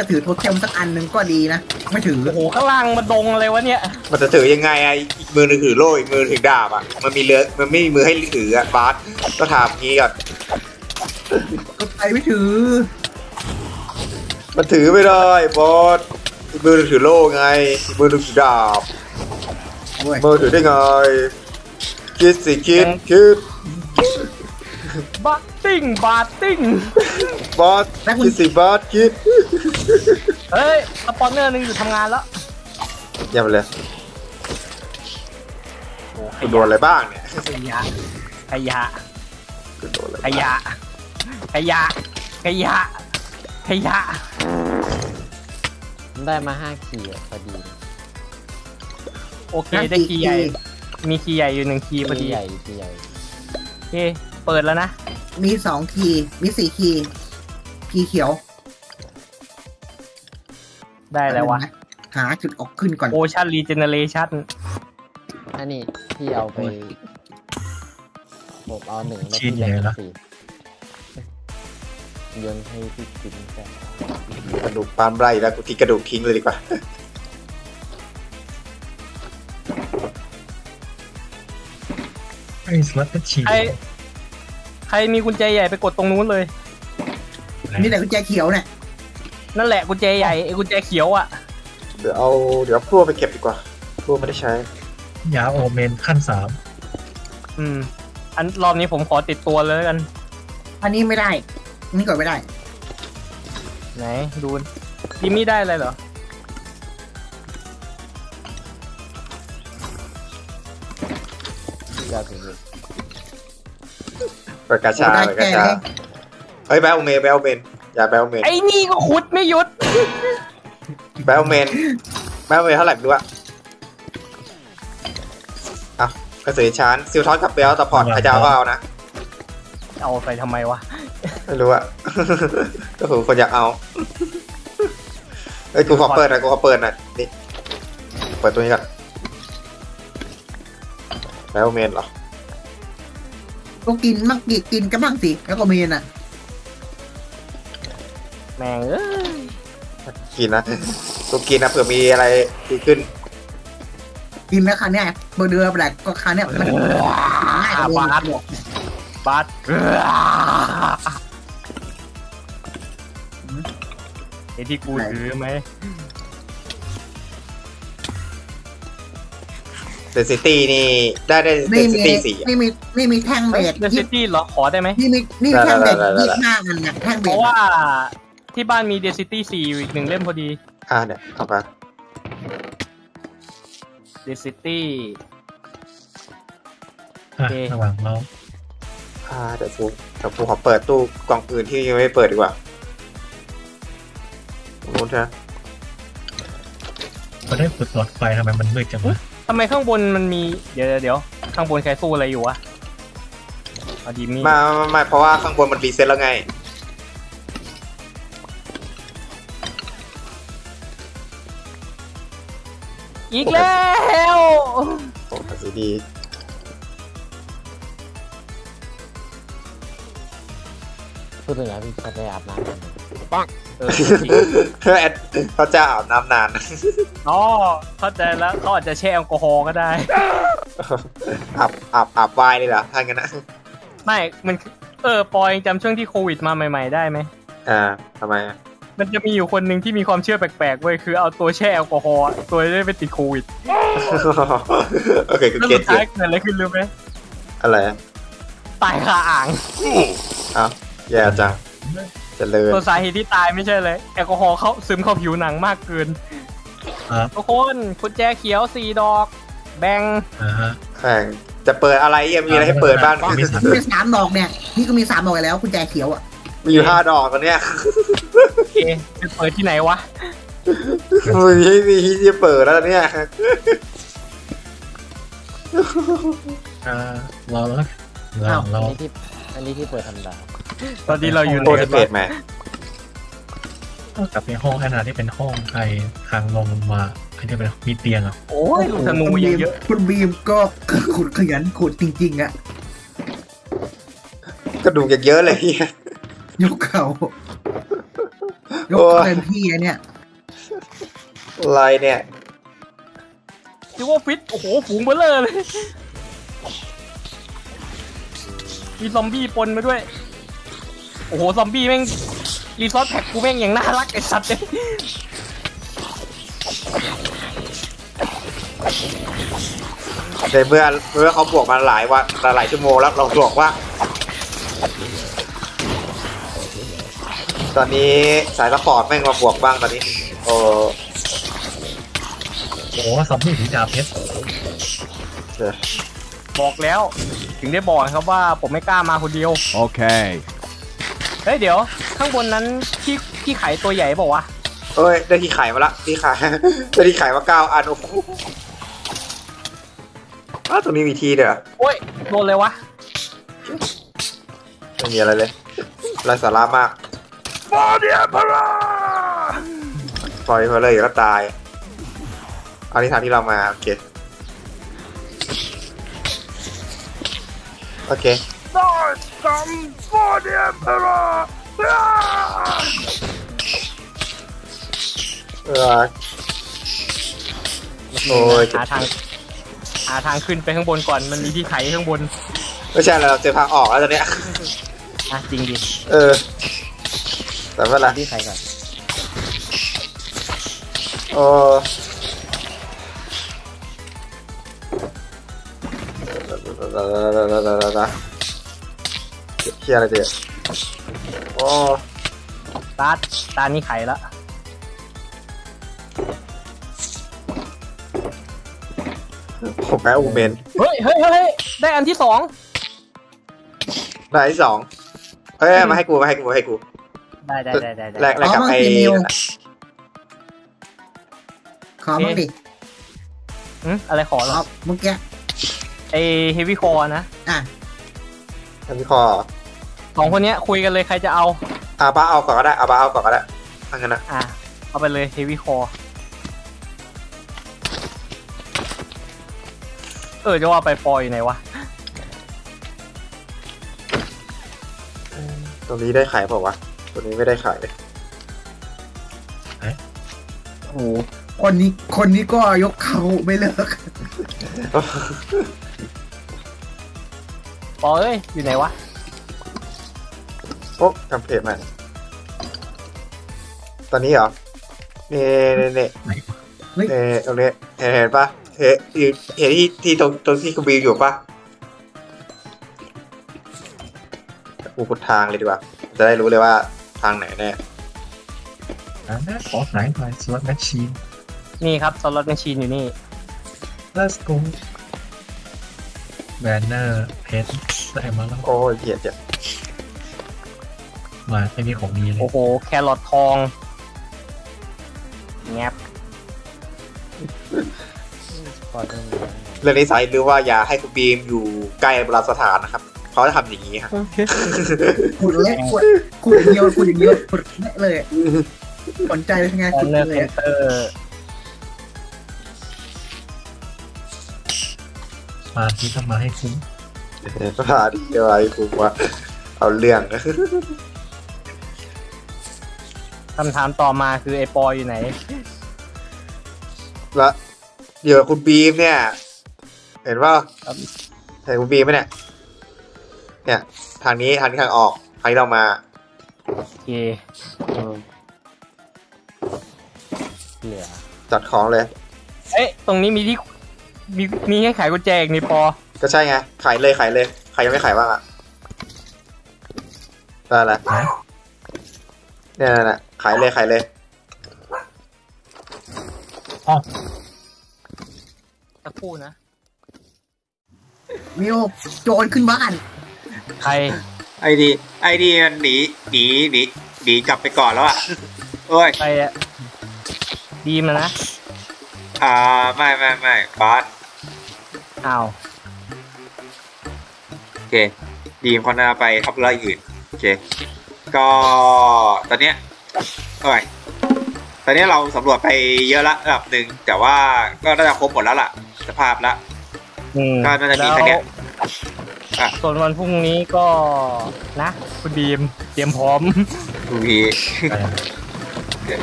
จะถือโทเทมสักอันหนึ่งก็ดีนะไม่ถือโอ้โหข้างล่างมันดงเลยวะเนี่ยมันจะถือยังไงไอ้มือหนึ่งถือโล่อีกมือถือดาบอ่ะมันมีเลือมันไม่มีมือให้ถืออ่ะบาสก็ถามงี้ก่อนก็ไปไม่ถือมันถือไม่ได้บอสมือถือโล่ไงมือถือดาบมือถือได้ไงคิดสิคิดคิดบาติ้งบาติ้งบอสคิดสิบอสคิดเฮ้ยสปอนเนอร์หนึ่งอยู่ทำงานแล้วอย่าไปเลยคุณโดนอะไรบ้างเนี่ยขยะขยะขยะขยะขยะขยะได้มาห้าขีดพอดีโอเคได้ขีดใหญ่มีขีดใหญ่อยู่หนึ่งขีดพอดีใหญ่ขีดใหญ่โอเคเปิดแล้วนะมีสองขีดมีสี่ขีดขีดเขียวได้แล้ววะหาจุดออกขึ้นก่อนโอชั่นรีเจเนเรชั่นอันนี้ที่เอาไปบอกเอาหนึ่งแล้วที่เป็นสี่ยังให้พี่กินแต่กระดูกปานไร่แล้วกูกินกระดูกทิ้งเลยดีกว่าไอ้สลัดชีใครใครมีกุญแจใหญ่ไปกดตรงนู้นเลยนี่แหละกุญแจเขียวเนี่ยนั่นแหละกุญแจใหญ่ไอ้กุญแจเขียวอ่ะเดี๋ยวเอาเดี๋ยวพลั่วไปเก็บดีกว่าพลั่วไม่ได้ใช้ยาโอเมนขั้นสามอืมอันรอบนี้ผมขอติดตัวเลยกันอันนี้ไม่ได้นี่กดไม่ได้ไหนดูดิมี่ได้อะไรเหรอเปิดกระชาเปิดกระชาเฮ้ยแบลเมนแบลเมนอย่าแบลเมนไอ้นี่ก็ขุดไม่หยุดแบลเมนแบลเมนเท่าไหร่ด้วยอ่ะกระสือชานซิลทอนกับเบลตะพอดขยาวเอานะเอาไปทำไมวะไม่รู้อะก็คือคนอยากเอาไอ้กูขอเปิดนะกูขอเปิดนะนี่เปิดตัวนี้ก่อนแล้วเมนเหรอ ก็กินมั่งกิกินกันบ้างสิแล้วก็เมนอ่ะแม่งเอ้ยกินนะกูกินนะเผื่อมีอะไรดีขึ้นกินนะคันนี้เบอร์เดือบแหลกก็คันนี้มันบาดบาดไอ้ที่กูถือไหมเดอะซิตี้นี่ได้ได้เดอะซิตี้สี่นี่มีนี่มีแท่งเบรกเดอะซิตี้เหรอขอได้ไหมนี่มีนี่แท่งเบรกยี่ห้าอันเนี่ยแท่งเบรกเพราะว่าที่บ้านมีเดอะซิตี้สี่อีกหนึ่งเล่มพอดีอ่าเดี๋ยวเอาไปเดอะซิตี้ระหว่างเราอ่าเดี๋ยวกูเดี๋ยวกูขอเปิดตู้กล่องอื่นที่ยังไม่เปิดดีกว่าโน้ตนะพอได้ขุดหลอดไฟทำไมมันมืดจังวะทำไมข้างบนมันมีเดี๋ยวเดี๋ยวข้างบนใครสู้อะไรอยู่วะอดีมี่มาไม่เพราะว่าข้างบนมันรีเซ็ตแล้วไงอีกแล้วโอ้ยดีพูดถึงแล้วพี่เขาจะอาบน้ำปังเออเขาจะอาบน้ำนานอ๋อเข้าใจแล้วเขาอาจจะแช่แอลกอฮอล์ก็ได้อาบอาบอาบไวน์เลยเหรอท่านกันนะไม่มันเออปอยจำช่วงที่โควิดมาใหม่ๆได้ไหมอ่าทำไมมันจะมีอยู่คนหนึ่งที่มีความเชื่อแปลกๆเว้ยคือเอาตัวแช่แอลกอฮอล์ตัวได้ไปติดโควิดโอเคคือเกตเกิดอะไรขึ้นรู้ไหมอะไรตายคาอ่างอ้าวแย่จังจะเลยตัวสาเหตุที่ตายไม่ใช่เลยแอลกอฮอล์เขาซึมเข้าผิวหนังมากเกินทุกคนกุญแจเขียวสี่ดอกแบงแข่งจะเปิดอะไรยังมีอะไรให้เปิดบ้างมีสามดอกเนี่ยนี่ก็มีสามดอกแล้วกุญแจเขียวอ่ะมีอยู่ห้าดอกตอนเนี้ยโอเคจะเปิดที่ไหนวะมันไม่มีที่จะเปิดแล้วเนี่ยอ่ารอแล้วรอรออันนี้ที่อันนี้ที่เปิดธรรมดาตอนนี้เราอยู่ในตัวเปิดไหมกลับไปห้องขนาดที่เป็นห้องใครทางลงมาใครที่เป็นมีเตียงอ่ะโอ้ยลูกธนูเยอะคุณบีมก็ขุดขยันขุดจริงๆอ่ะกระดูกเยอะเลยยกเขายกเต็มที่เนี่ยอะไรเนี่ยดูว่าฟิตโอ้โหฝูงเบลเลอเลยมีซอมบี้ปนมาด้วยโอ้โหซอมบี้แม่งรีซอสแพ็กกูแม่งอย่างน่ารักไอ้สัตว์เลยแต่เมื่อเมื่อเขาบวกมาหลายวันหลายชั่วโมงแล้วเราบอกว่าตอนนี้สายซัพพอร์ตแม่งมาบวกบ้างตอนนี้โอ้โหซอมบี้ถึงดาบเพชรบอกแล้วถึงได้บอกครับว่าผมไม่กล้ามาคนเดียวโอเคเฮ้ยเดี๋ยวข้างบนนั้นที่ที่ไข่ตัวใหญ่บอกว่าเอ้ยได้ที่ไข่มาละที่ไข่ได้ที่ไข่มาเก้าอันโอ้โหตรงนี้มีทีเด้อโอ้ยโดนเลยวะไม่มีอะไรเลยไร้สาระมากบอดี้พาราปล่อยเขาเลยก็ตายอันนี้ทางที่เรามาโอเคโอเคบอสซัมบอดี้พาราเออโอ้ยหาทางหาทางขึ้นไปข้างบนก่อนมันมีที่ไถข้างบนไม่ใช่เราเจอทางออกแล้วตอนเนี้ยจริงดิเออแต่ว่าล่ะที่ใครก่อนโอ้เฮียอะไรเจ๊โอ้ตาตานี่ไข่ละผมแพ้อูเบนเฮ้ยเฮ้ยเฮ้ยได้อันที่สองได้อันที่สองเฮ้ยมาให้กูมาให้กูมาให้กูได้ได้ได้ได้แลกแลกกับไอ้ขอมึงดิอืมอะไรขอแล้วเมื่อกี้ไอ้เฮฟวี่คอร์นะอ่ะเฮฟวี่คอร์สองคนเนี้ยคุยกันเลยใครจะเอาอาบ้าเอาก่อนก็ได้อาบ้าเอาก่อนก็ได้ทั้งนั้นนะอ่ะเอาไปเลยเฮฟวี่คอร์เออจะว่าไปปอยอยู่ไหนวะ ตัวนี้ได้ขายเปล่าวะตัวนี้ไม่ได้ขายเลยโอ้โหคนนี้คนนี้ก็ยกเขาไม่เลิกปอเอ้ยอยู่ไหนวะโอ้ทำเพจมันตอนนี้เหรอเน่เน่เน่เน่ตรงนี้เห็นปะเห็นเห็นที่ที่ตรงตรงที่คุณบิวอยู่ปะกูกดทางเลยดีกว่าจะได้รู้เลยว่าทางไหนแน่อ่าน่าขอไหนหน่อยสล็อตแมชชีนนี่ครับสล็อตแมชชีนอยู่นี่ let's go แบนเนอร์เพชรได้มาแล้วโอ้ยเกียดจัดมาไม่มีของดีเลยโอ้โหแครอททองแงบเรื่องนี้สายหรือว่าอย่าให้คุณบีมอยู่ใกล้โบราณสถานนะครับเขาจะทำอย่างนี้ครับขุดเล็กขุดขุดเยอะขุดเยอะขุดเล็กเลยสนใจเลยไงขุดเลยมาที่ทำมาให้คุ้มมาที่ทำมาให้คุ้มว่าเอาเรื่องคำถามต่อมาคือไอปออยู่ไหนละเดี๋ยวคุณบีมเนี่ยเห็นว่าเห็นคุณบีมไหมเนี่ยเนี่ยทางนี้ทางนี้ทางออกทางนี้เรามาโอเคเหลือจัดของเลยเอ๊ะตรงนี้มีที่มีมีให้ขายกุญแจอีกนี่ปอก็ใช่ไงขายเลยขายเลยใครยังไม่ขายบ้างอ่ะได้ละเนี่ยน่ะขายเลยขายเลยอ๋อสักครู่นะมิวโจรขึ้นบ้านใครไอดีไอดีมันหนีหนีหนีหนีกลับไปก่อนแล้วอ่ะโอ้ยใครอะดีมานะอ่าไม่ไม่ไม่บาสอ้าวโอเคดีมคนน่าไปทับไรอื่นโอเคก็ตอนเนี้ยโอ้ยตอนนี้เราสำรวจไปเยอะละระดับหนึ่งแต่ว่าก็น่าจะครบหมดแล้วล่ะสภาพละก็น่าจะมีแค่เนี้ยส่วนวันพรุ่งนี้ก็นะคุณบีมเตรียมพร้อมคุณบี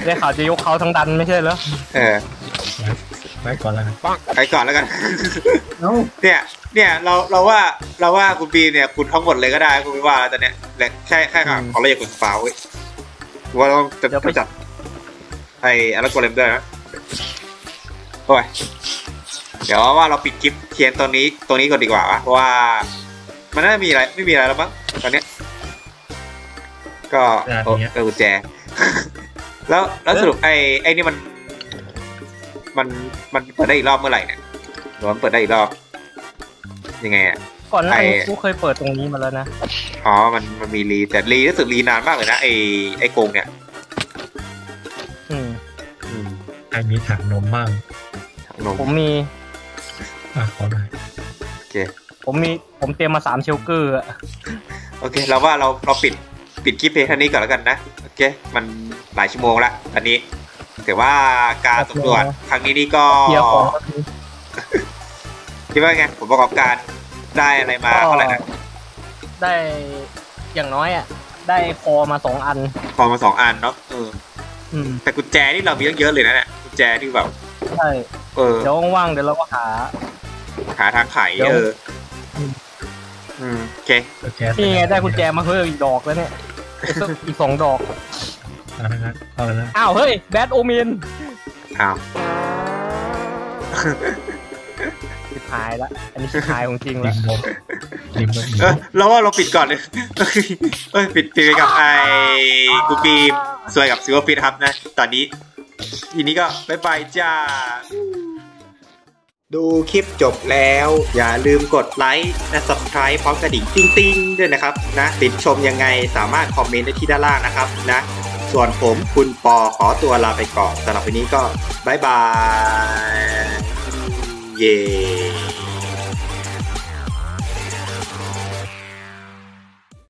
ได้ข่าวจะยกเขาทั้งดันไม่ใช่เหรอเออไปก่อนแล้วกันไปก่อนแล้วกันเนี่ยเนี่ยเราเราว่าเราว่าคุณบีเนี่ยคุณทั้งหมดเลยก็ได้คุณว่าตอนเนี้ยใช่แค่ของเราอยากขุดฟ้าเว้ยว่าเราจะไปจัดไอ้อะไรก็เล่มด้วยนะโอ้ยเดี๋ยวว่าเราปิดคลิปเทียนตอนนี้ตัวนี้ก่อนดีกว่าเพราะว่ามันน่ามีอะไรไม่มีอะไรแล้วมั้งตอนเนี้ยก็โอ้เออกุญแจแล้วแล้วสรุปไอ้ไอ้นี่มันมันมันเปิดได้อีกรอบเมื่อไหร่เนี่ยหรือมันเปิดได้อีกรอบยังไงอ่ะก่อนหน้านี้กูเคยเปิดตรงนี้มาแล้วนะอ๋อมันมันมีรีแต่รีรู้สึกรีนานมากเลยนะไอ้ไอ้โกงเนี่ยอืมอืมไอ้มีถังนมบ้างผมมีอ่ะขอหน่อยโอเคผมมีผมเตรียมมาสามเชลเกอร์อะโอเคเราว่าเราเราปิดปิดคลิปเพลงท่านี้ก่อนแล้วกันนะโอเคมันหลายชั่วโมงละอันนี้แต่ว่าการสำรวจครั้งนี้นี่ก็คิดว่าไงผมประกอบการได้อะไรมาเท่าไหร่นะได้อย่างน้อยอ่ะได้คอมาสองอันคอมาสองอันเนาะเออแต่กุญแจนี่เรามีเยอะเลยนะเนี่ยกุญแจที่แบบใช่เออเดี๋ยวว่างๆเดี๋ยวเราก็หาหาทางไขเอออืมโอเคนี่ไงได้กุญแจมาเพิ่มอีกดอกแล้วเนี่ยอีกสองดอกอ้าวเฮ้ยแบดโอเมนอ้าวชิบหายละอันนี้ชิบหายของจริงละเราว่าเราปิดก่อนเลยเอ้ยปิดไปกับไอ้กูบีมสวยกับซิวฟินครับนะตอนนี้ทีนี้ก็บ๊ายบายจ้าดูคลิปจบแล้วอย่าลืมกดไลค์และซับสไครป์พร้อมกระดิ่งติ้งๆด้วยนะครับนะติดชมยังไงสามารถคอมเมนต์ได้ที่ด้านล่างนะครับนะส่วนผมคุณปอขอตัวลาไปก่อนสำหรับวันนี้ก็บ๊ายบายเย้